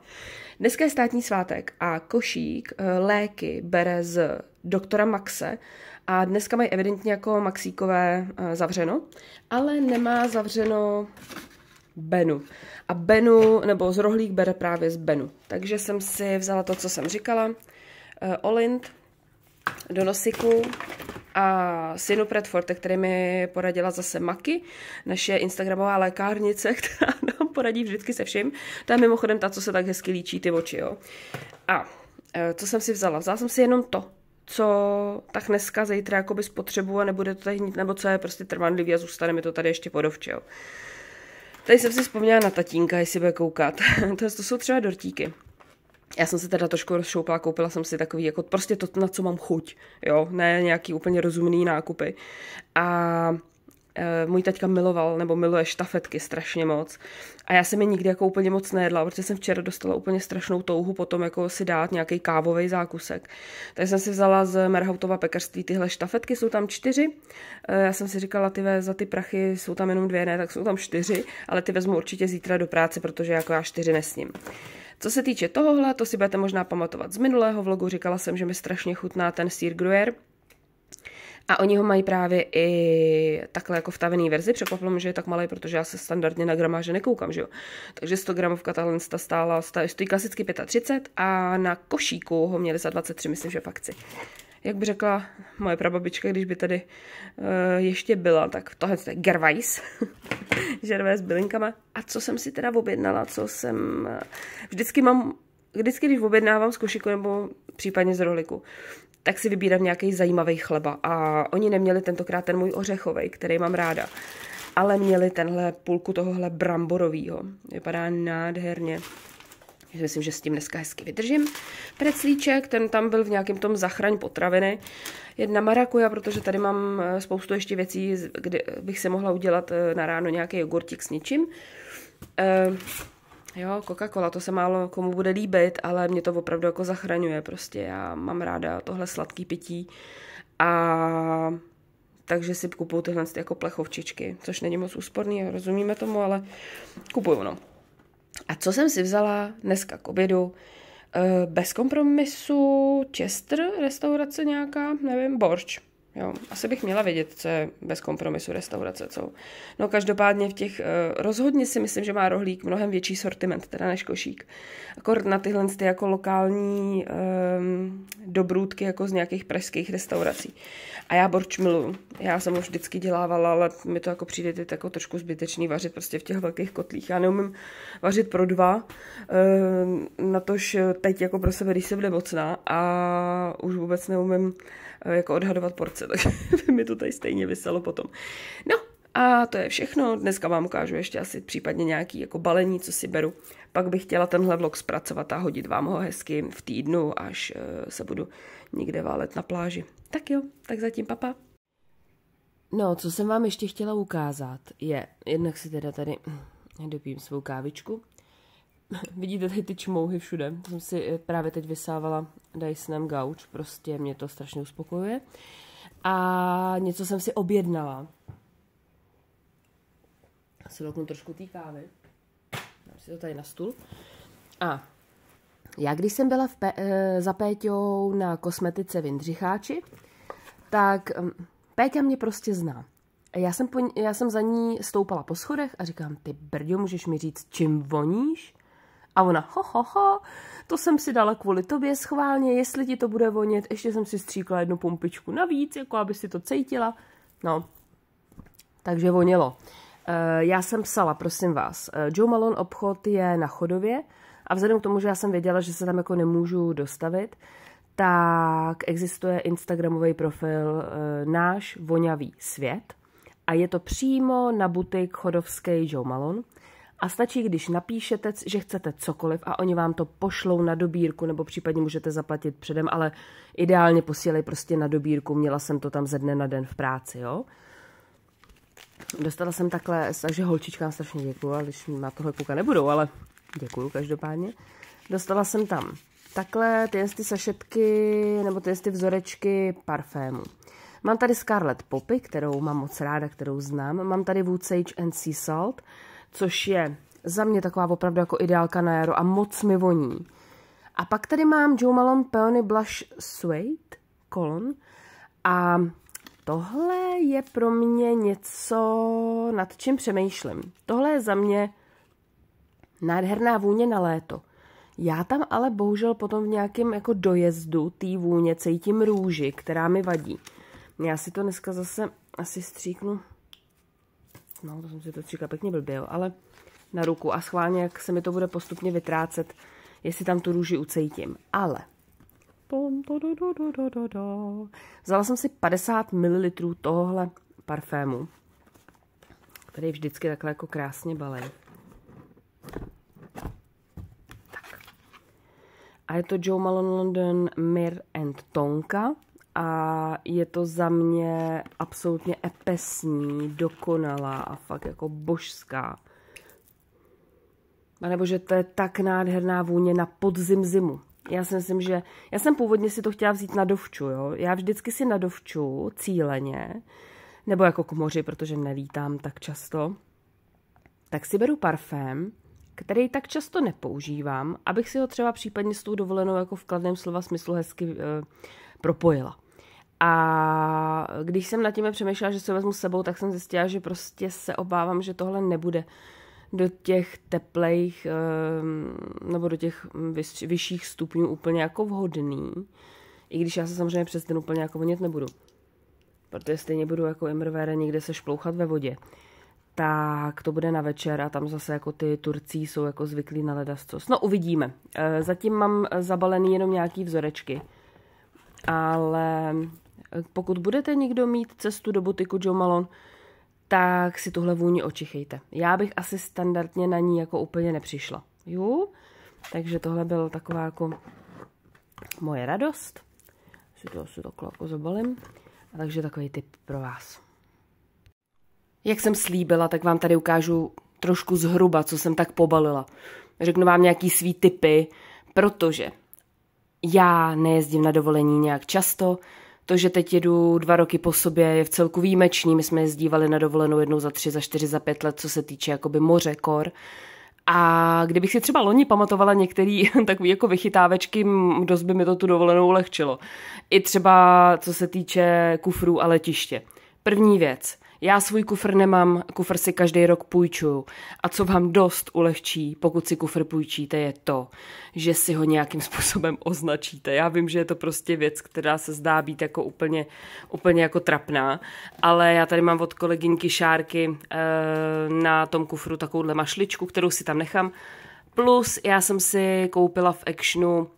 dneska je státní svátek a košík léky bere z doktora Maxe a dneska mají evidentně jako Maxíkové zavřeno, ale nemá zavřeno Benu. A Benu, nebo z rohlík bere právě z Benu. Takže jsem si vzala to, co jsem říkala, Olint do nosiku a Sinu Predforte, který mi poradila zase Maki, naše instagramová lékárnice, která nám poradí vždycky se vším. To je mimochodem ta, co se tak hezky líčí ty oči, jo. A co jsem si vzala? Vzala jsem si jenom to, co tak dneska, zítra jakoby spotřebuji a nebude to tady hnít, nebo co je prostě trvanlivý a zůstane mi to tady ještě podovče, jo. Tady jsem si vzpomněla na tatínka, jestli bude koukat. to, to jsou třeba dortíky. Já jsem se teda trošku rozšoupala, koupila jsem si takový, jako prostě to, na co mám chuť, jo, ne nějaký úplně rozumný nákupy. A e, můj taťka miloval, nebo miluje štafetky strašně moc. A já jsem je nikdy jako úplně moc nejedla, protože jsem včera dostala úplně strašnou touhu potom jako si dát nějaký kávový zákusek. Takže jsem si vzala z Merhautova pekařství tyhle štafetky, jsou tam čtyři. Já jsem si říkala, ty ve, za ty prachy jsou tam jenom dvě, ne, tak jsou tam čtyři, ale ty vezmu určitě zítra do práce, protože jako já čtyři nesním. Co se týče tohohle, to si budete možná pamatovat z minulého vlogu, říkala jsem, že mi strašně chutná ten sýr Gruyère. A oni ho mají právě i takhle jako v tavený verzi. Překvapilo mě, že je tak malý, protože já se standardně na gramáže nekoukám, že jo. Takže sto gramovka tahle stála, stojí klasicky třicet pět a na košíku ho měli za dvacet tři, myslím, že v akci. Jak by řekla moje prababička, když by tady uh, ještě byla, tak tohle je gervajs, žervé s bylinkama. A co jsem si teda objednala, co jsem... Uh, vždycky mám, vždycky, když objednávám z košíku nebo případně z rohlíku, tak si vybírám nějaký zajímavý chleba. A oni neměli tentokrát ten můj ořechovej, který mám ráda, ale měli tenhle půlku tohohle bramborovýho. Vypadá nádherně. Myslím, že s tím dneska hezky vydržím. Preclíček, ten tam byl v nějakém tom zachraň potraviny. Jedna marakuja, protože tady mám spoustu ještě věcí, kde bych se mohla udělat na ráno nějaký jogurtík s ničím. Ehm, jo, Coca-Cola, to se málo komu bude líbit, ale mě to opravdu jako zachraňuje. Prostě já mám ráda tohle sladký pití. A takže si kupuju tyhle jako plechovčičky, což není moc úsporný, rozumíme tomu, ale kupuju, no. A co jsem si vzala dneska k obědu? Bez kompromisu Chester, restaurace nějaká, nevím, borč. Jo, asi bych měla vědět, co je bez kompromisu restaurace, co. No každopádně v těch, rozhodně si myslím, že má rohlík mnohem větší sortiment, teda než košík. Akord na tyhle ty jako lokální um, dobrůdky jako z nějakých pražských restaurací. A já borč miluju. Já jsem ho vždycky dělávala, ale mi to jako přijde teď jako trošku zbytečný vařit prostě v těch velkých kotlích. Já neumím vařit pro dva, um, natož teď jako pro sebe, když jsem nemocná a už vůbec neumím jako odhadovat porce, takže by mi to tady stejně vyselo potom. No a to je všechno. Dneska vám ukážu ještě asi případně nějaký jako balení, co si beru. Pak bych chtěla tenhle vlog zpracovat a hodit vám ho hezky v týdnu, až se budu někde válet na pláži. Tak jo, tak zatím papa. No, co jsem vám ještě chtěla ukázat je, jednak si teda tady dopím svou kávičku. Vidíte tady ty čmouhy všude, to jsem si právě teď vysávala Dysonem gauč, prostě mě to strašně uspokojuje. A něco jsem si objednala. Asi loknu trošku té kávy. Dám si to tady na stůl. A já když jsem byla v P za Péťou na kosmetice v Jindřicháči, tak Péťa mě prostě zná. Já jsem, po, já jsem za ní stoupala po schodech a říkám, ty brďo, můžeš mi říct, čím voníš? A ona, ho, ho, ho, to jsem si dala kvůli tobě schválně, jestli ti to bude vonět, ještě jsem si stříkla jednu pumpičku navíc, jako aby si to cítila. No, takže vonělo. E, já jsem psala, prosím vás, Joe Malone obchod je na Chodově a vzhledem k tomu, že já jsem věděla, že se tam jako nemůžu dostavit, tak existuje instagramový profil e, Náš voňavý svět. A je to přímo na butik chodovský Joe Malone. A stačí, když napíšete, že chcete cokoliv a oni vám to pošlou na dobírku, nebo případně můžete zaplatit předem, ale ideálně posílej prostě na dobírku. Měla jsem to tam ze dne na den v práci, jo. Dostala jsem takhle, takže holčičkám strašně děkuju, ale když na tohle kouka nebudou, ale děkuju každopádně. Dostala jsem tam takhle ty ty sašetky, nebo ty ty vzorečky parfému. Mám tady Scarlet Poppy, kterou mám moc ráda, kterou znám. Mám tady Wood Sage and Sea Salt, což je za mě taková opravdu jako ideálka na jaro a moc mi voní. A pak tady mám Joe Malone Peony Blush Suede Colon a tohle je pro mě něco, nad čím přemýšlím. Tohle je za mě nádherná vůně na léto. Já tam ale bohužel potom v nějakém jako dojezdu té vůně cítím růži, která mi vadí. Já si to dneska zase asi stříknu. No, to jsem si to stříkla pěkně blbě, ale na ruku. A schválně, jak se mi to bude postupně vytrácet, jestli tam tu růži ucítím. Ale vzala jsem si padesát mililitrů tohohle parfému, který vždycky takhle jako krásně balej. Tak. A je to Joe Malone London Mir and Tonka a je to za mě absolutně epesní, dokonalá a fakt jako božská. A nebo že to je tak nádherná vůně na podzim zimu. Já si myslím, že... Já jsem původně si to chtěla vzít na dovču, jo. Já vždycky si na dovču cíleně, nebo jako k moři, protože nelítám tak často, tak si beru parfém, který tak často nepoužívám, abych si ho třeba případně s tou dovolenou jako v kladném slova smyslu hezky e, propojila. A když jsem nad tím přemýšlela, že se vezmu s sebou, tak jsem zjistila, že prostě se obávám, že tohle nebude do těch teplejch nebo do těch vyšších stupňů úplně jako vhodný, i když já se samozřejmě přes ten úplně jako vonět nebudu, protože stejně budu jako imrvére někde se šplouchat ve vodě, tak to bude na večer a tam zase jako ty Turci jsou jako zvyklí na ledascos. No uvidíme, zatím mám zabalený jenom nějaký vzorečky, ale pokud budete někdo mít cestu do butiku Jo Malone, tak si tuhle vůni očichejte. Já bych asi standardně na ní jako úplně nepřišla. Jo? Takže tohle byla taková jako moje radost. Si to asi takhle jako zabalím. A takže takový tip pro vás. Jak jsem slíbila, tak vám tady ukážu trošku zhruba, co jsem tak pobalila. Řeknu vám nějaký svý tipy, protože já nejezdím na dovolení nějak často. To, že teď jedu dva roky po sobě, je vcelku výjimečný. My jsme jezdívali na dovolenou jednou za tři, za čtyři, za pět let, co se týče jakoby moře, kor. A kdybych si třeba loni pamatovala některé takové jako vychytávečky, dost by mi to tu dovolenou ulehčilo. I třeba co se týče kufrů a letiště. První věc. Já svůj kufr nemám, kufr si každý rok půjčuju. A co vám dost ulehčí, pokud si kufr půjčíte, je to, že si ho nějakým způsobem označíte. Já vím, že je to prostě věc, která se zdá být jako úplně, úplně jako trapná, ale já tady mám od kolegynky Šárky e, na tom kufru takovouhle mašličku, kterou si tam nechám. Plus já jsem si koupila v Actionu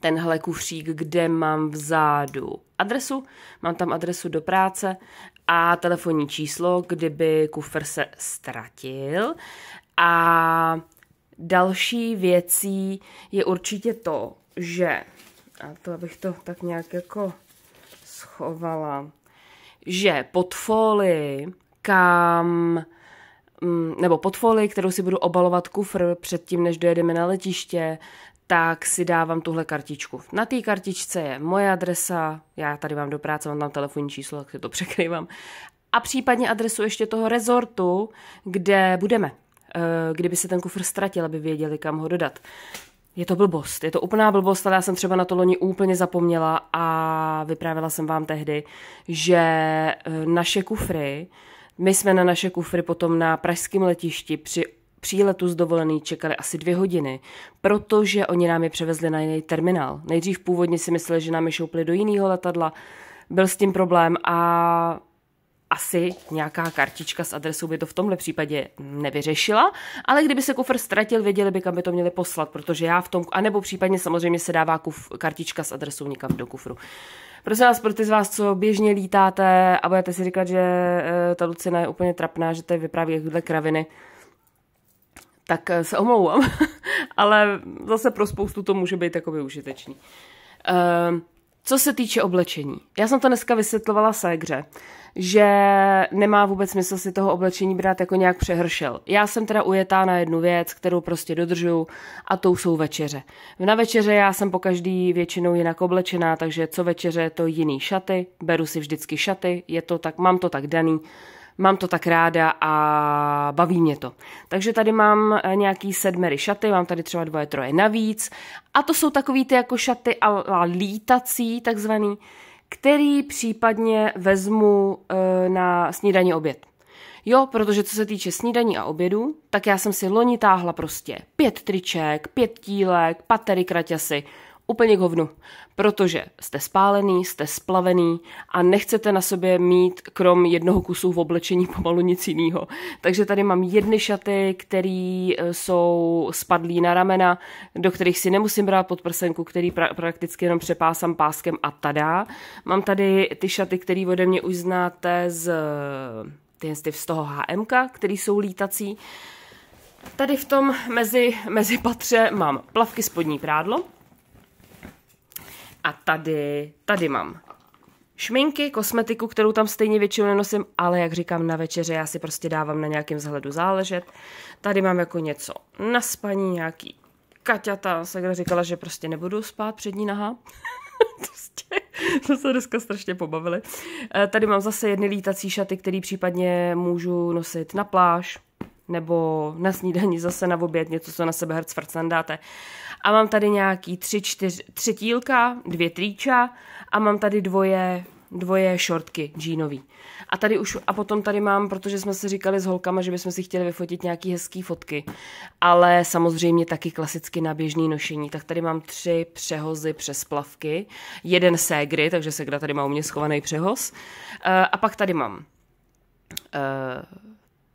tenhle kufřík, kde mám vzadu adresu, mám tam adresu do práce a telefonní číslo, kdyby kufr se ztratil. A další věcí je určitě to, že, a to abych to tak nějak jako schovala, že pod folii, kam, nebo pod folii, kterou si budu obalovat kufr předtím, než dojedeme na letiště, tak si dávám tuhle kartičku. Na té kartičce je moje adresa, já tady mám do práce, mám tam telefonní číslo, tak si to překrývám. A případně adresu ještě toho rezortu, kde budeme, kdyby se ten kufr ztratil, aby věděli, kam ho dodat. Je to blbost, je to úplná blbost, ale já jsem třeba na to loni úplně zapomněla a vyprávěla jsem vám tehdy, že naše kufry, my jsme na naše kufry potom na pražském letišti při příletu z dovolený čekali asi dvě hodiny, protože oni nám je převezli na jiný terminál. Nejdřív původně si mysleli, že nám je šoupli do jiného letadla, byl s tím problém a asi nějaká kartička s adresou by to v tomhle případě nevyřešila, ale kdyby se kufr ztratil, věděli by, kam by to měli poslat, protože já v tom, anebo případně samozřejmě se dává kuf, kartička s adresou nikam do kufru. Prosím vás, pro ty z vás, co běžně lítáte a budete si říkat, že ta Lucina je úplně trapná, že tady vypráví jakéhle kraviny, tak se omlouvám, ale zase pro spoustu to může být takový užitečný. Ehm, co se týče oblečení, já jsem to dneska vysvětlovala ségře, že nemá vůbec smysl si toho oblečení brát jako nějak přehršel. Já jsem teda ujetá na jednu věc, kterou prostě dodržuju, a tou jsou večeře. Na večeře já jsem po každý většinou jinak oblečená, takže co večeře, to jiný šaty, beru si vždycky šaty, je to tak, mám to tak daný. Mám to tak ráda a baví mě to. Takže tady mám nějaký sedmery šaty, mám tady třeba dvoje, troje navíc. A to jsou takový ty jako šaty a lítací takzvaný, který případně vezmu na snídani oběd. Jo, protože co se týče snídaní a obědu, tak já jsem si loni táhla prostě pět triček, pět tílek, patery kraťasy, úplně k hovnu, protože jste spálený, jste splavený a nechcete na sobě mít krom jednoho kusu v oblečení pomalu nic jiného. Takže tady mám jedny šaty, které jsou spadlý na ramena, do kterých si nemusím brát podprsenku, který pra- prakticky jenom přepásám páskem a tadá. Mám tady ty šaty, které ode mě už znáte z, ty, z toho há emka, které jsou lítací. Tady v tom mezi, mezi patře mám plavky, spodní prádlo. A tady, tady mám šminky, kosmetiku, kterou tam stejně většinou nenosím, ale jak říkám, na večeře já si prostě dávám na nějakém vzhledu záležet. Tady mám jako něco na spaní, nějaký kaťata, se říkala, že prostě nebudu spát přední nahá. Prostě, to se dneska strašně pobavili. Tady mám zase jedny lítací šaty, které případně můžu nosit na pláž, nebo na snídani, zase na oběd, něco, co na sebe hrd cvrc nandáte. A mám tady nějaký tři, čtyři, tři tílka, dvě trička a mám tady dvoje, dvoje šortky džínový. A tady už, a potom tady mám, protože jsme si říkali s holkama, že bychom si chtěli vyfotit nějaký hezký fotky, ale samozřejmě taky klasicky na běžný nošení. Tak tady mám tři přehozy přes plavky, jeden ségry, takže ségra tady má u mě schovaný přehoz. A pak tady mám uh,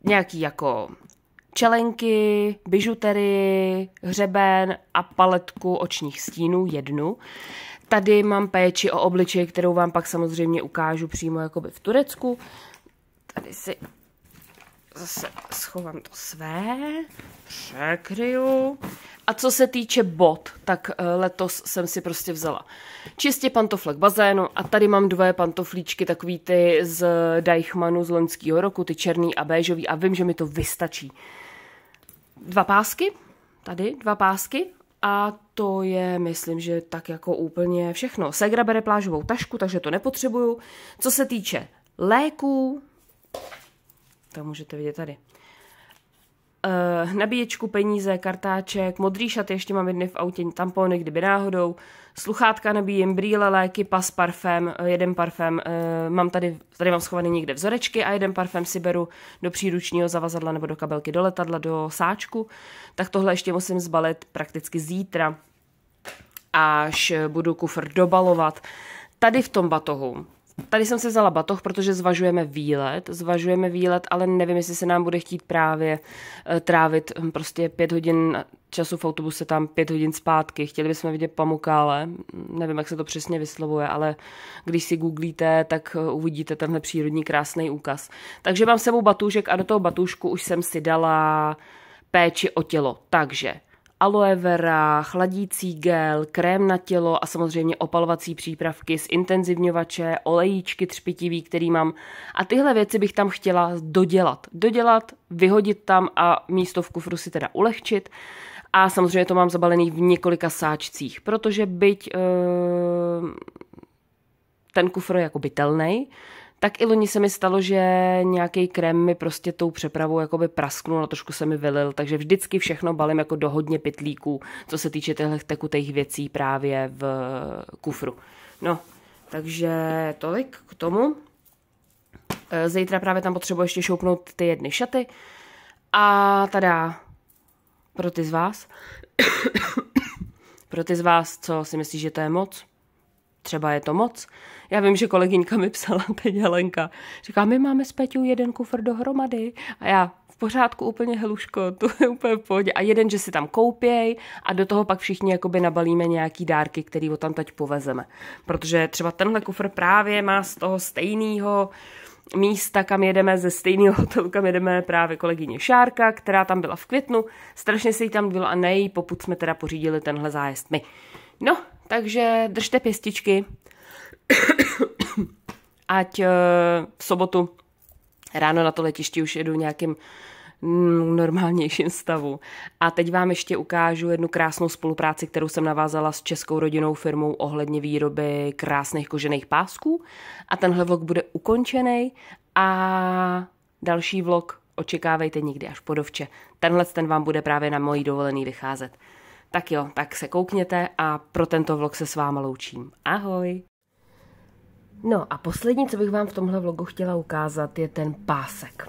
nějaký jako čelenky, bižuterii, hřeben a paletku očních stínů, jednu. Tady mám péči o obličej, kterou vám pak samozřejmě ukážu přímo jakoby v Turecku. Tady si zase schovám to své, překryju. A co se týče bot, tak letos jsem si prostě vzala čistě pantofle k bazénu a tady mám dvě pantoflíčky, takový ty z Deichmannu z loňského roku, ty černý a béžový a vím, že mi to vystačí. Dva pásky, tady dva pásky a to je, myslím, že tak jako úplně všechno. Ségra bere plážovou tašku, takže to nepotřebuju. Co se týče léků, to můžete vidět tady. Uh, nabíječku, peníze, kartáček, modrý šaty, ještě mám jedny v autě, tampony, kdyby náhodou, sluchátka nabíjím, brýle, léky, pas, parfém, jeden parfém, uh, mám tady, tady mám schovaný někde vzorečky a jeden parfém si beru do příručního zavazadla nebo do kabelky, do letadla, do sáčku, tak tohle ještě musím zbalit prakticky zítra, až budu kufr dobalovat. Tady v tom batohu, tady jsem si vzala batoh, protože zvažujeme výlet, zvažujeme výlet, ale nevím, jestli se nám bude chtít právě trávit prostě pět hodin času v autobuse, tam pět hodin zpátky. Chtěli bychom vidět pamukále, nevím, jak se to přesně vyslovuje, ale když si googlíte, tak uvidíte tenhle přírodní krásný úkaz. Takže mám s sebou batůžek a do toho batůžku už jsem si dala péči o tělo, takže aloe vera, chladící gel, krém na tělo a samozřejmě opalovací přípravky, zintenzivňovače, olejíčky třpitivý, který mám. A tyhle věci bych tam chtěla dodělat. Dodělat, vyhodit tam a místo v kufru si teda ulehčit. A samozřejmě to mám zabalený v několika sáčcích, protože byť uh, ten kufr je jako bytelnej, tak i loni se mi stalo, že nějaký krém mi prostě tou přepravou jakoby prasknul a trošku se mi vylil, takže vždycky všechno balím jako do hodně pytlíků, co se týče těchto tekutých věcí právě v kufru. No, takže tolik k tomu. Zítra právě tam potřebuji ještě šoupnout ty jedny šaty a tada pro ty z vás, pro ty z vás, co si myslí, že to je moc, třeba je to moc. Já vím, že kolegyňka mi psala, teď Helenka, říká, my máme s Peťou jeden kufr dohromady a já v pořádku úplně heluško, to je úplně v pohodě. A jeden, že si tam koupěj a do toho pak všichni jakoby nabalíme nějaký dárky, který ho tam teď povezeme. Protože třeba tenhle kufr právě má z toho stejného místa, kam jedeme, ze stejného hotelu, kam jedeme právě kolegyně Šárka, která tam byla v květnu, strašně se jí tam bylo a nej, pokud jsme teda pořídili tenhle zájezd my. No, takže držte pěstičky ať v sobotu ráno na to letišti už jedu v nějakým normálnějším stavu. A teď vám ještě ukážu jednu krásnou spolupráci, kterou jsem navázala s českou rodinnou firmou ohledně výroby krásných kožených pásků. A tenhle vlog bude ukončený a další vlog očekávejte někdy až po dovče. Tenhle ten vám bude právě na mojí dovolený vycházet. Tak jo, tak se koukněte a pro tento vlog se s váma loučím. Ahoj! No a poslední, co bych vám v tomhle vlogu chtěla ukázat, je ten pásek.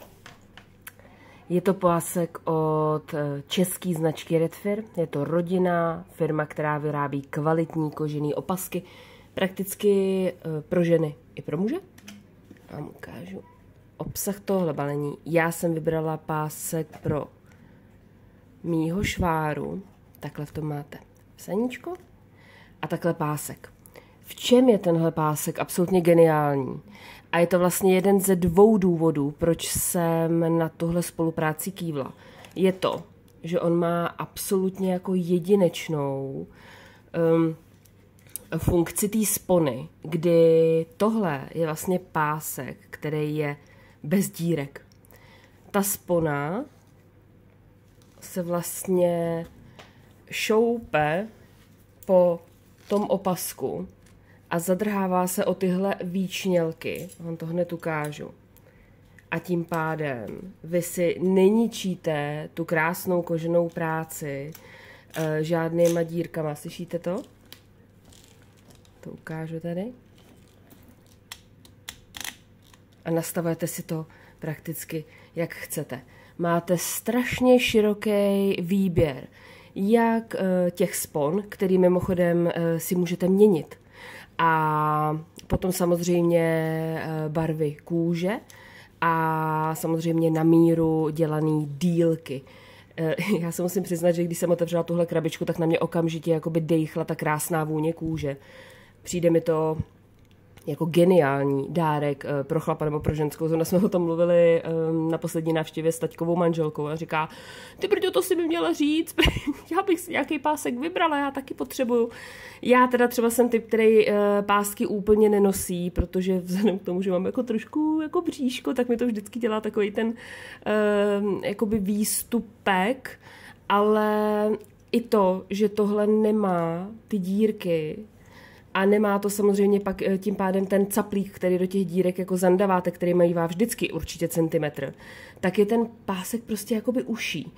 Je to pásek od české značky Redfir. Je to rodinná firma, která vyrábí kvalitní kožený opasky. Prakticky pro ženy i pro muže. Vám ukážu obsah tohle balení. Já jsem vybrala pásek pro mýho šváru. Takhle v tom máte saníčko a takhle pásek. V čem je tenhle pásek absolutně geniální? A je to vlastně jeden ze dvou důvodů, proč jsem na tuhle spolupráci kývla. Je to, že on má absolutně jako jedinečnou um, funkci té spony, kdy tohle je vlastně pásek, který je bez dírek. Ta spona se vlastně šoupe po tom opasku a zadrhává se o tyhle výčnělky, vám to hned ukážu. A tím pádem vy si neničíte tu krásnou koženou práci e, žádnýma dírkama. Slyšíte to? To ukážu tady. A nastavujete si to prakticky, jak chcete. Máte strašně široký výběr, jak e, těch spon, který mimochodem e, si můžete měnit. A potom samozřejmě barvy kůže a samozřejmě na míru dělané dílky. Já se musím přiznat, že když jsem otevřela tuhle krabičku, tak na mě okamžitě jakoby dejchla ta krásná vůně kůže. Přijde mi to jako geniální dárek pro chlapa nebo pro ženskou. Zrovna jsme o tom mluvili na poslední návštěvě s taťkovou manželkou a říká, ty brďo, to si by měla říct, já bych si nějaký pásek vybrala, já taky potřebuju. Já teda třeba jsem typ, který pásky úplně nenosí, protože vzhledem k tomu, že mám jako trošku jako bříško, tak mi to vždycky dělá takový ten jakoby výstupek, ale i to, že tohle nemá ty dírky, a nemá to samozřejmě pak tím pádem ten caplík, který do těch dírek jako zandaváte, který mají vám vždycky určitě centimetr, tak je ten pásek prostě jakoby uší.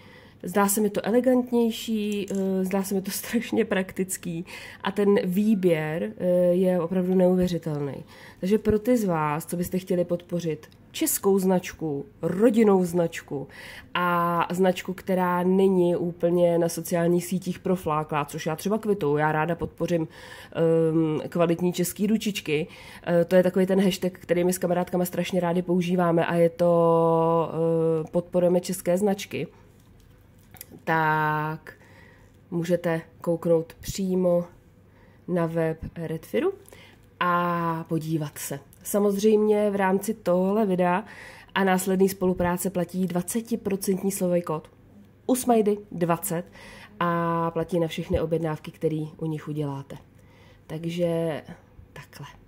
Zdá se mi to elegantnější, zdá se mi to strašně praktický a ten výběr je opravdu neuvěřitelný. Takže pro ty z vás, co byste chtěli podpořit českou značku, rodinnou značku a značku, která není úplně na sociálních sítích profláklá, což já třeba kvituju, já ráda podpořím um, kvalitní český ručičky. Uh, to je takový ten hashtag, který my s kamarádkama strašně rádi používáme a je to uh, podporujeme české značky. Tak můžete kouknout přímo na web Redfiru a podívat se. Samozřejmě v rámci tohle videa a následné spolupráce platí dvacet procent slovový kód. U Šmajdy dvacet a platí na všechny objednávky, které u nich uděláte. Takže takhle.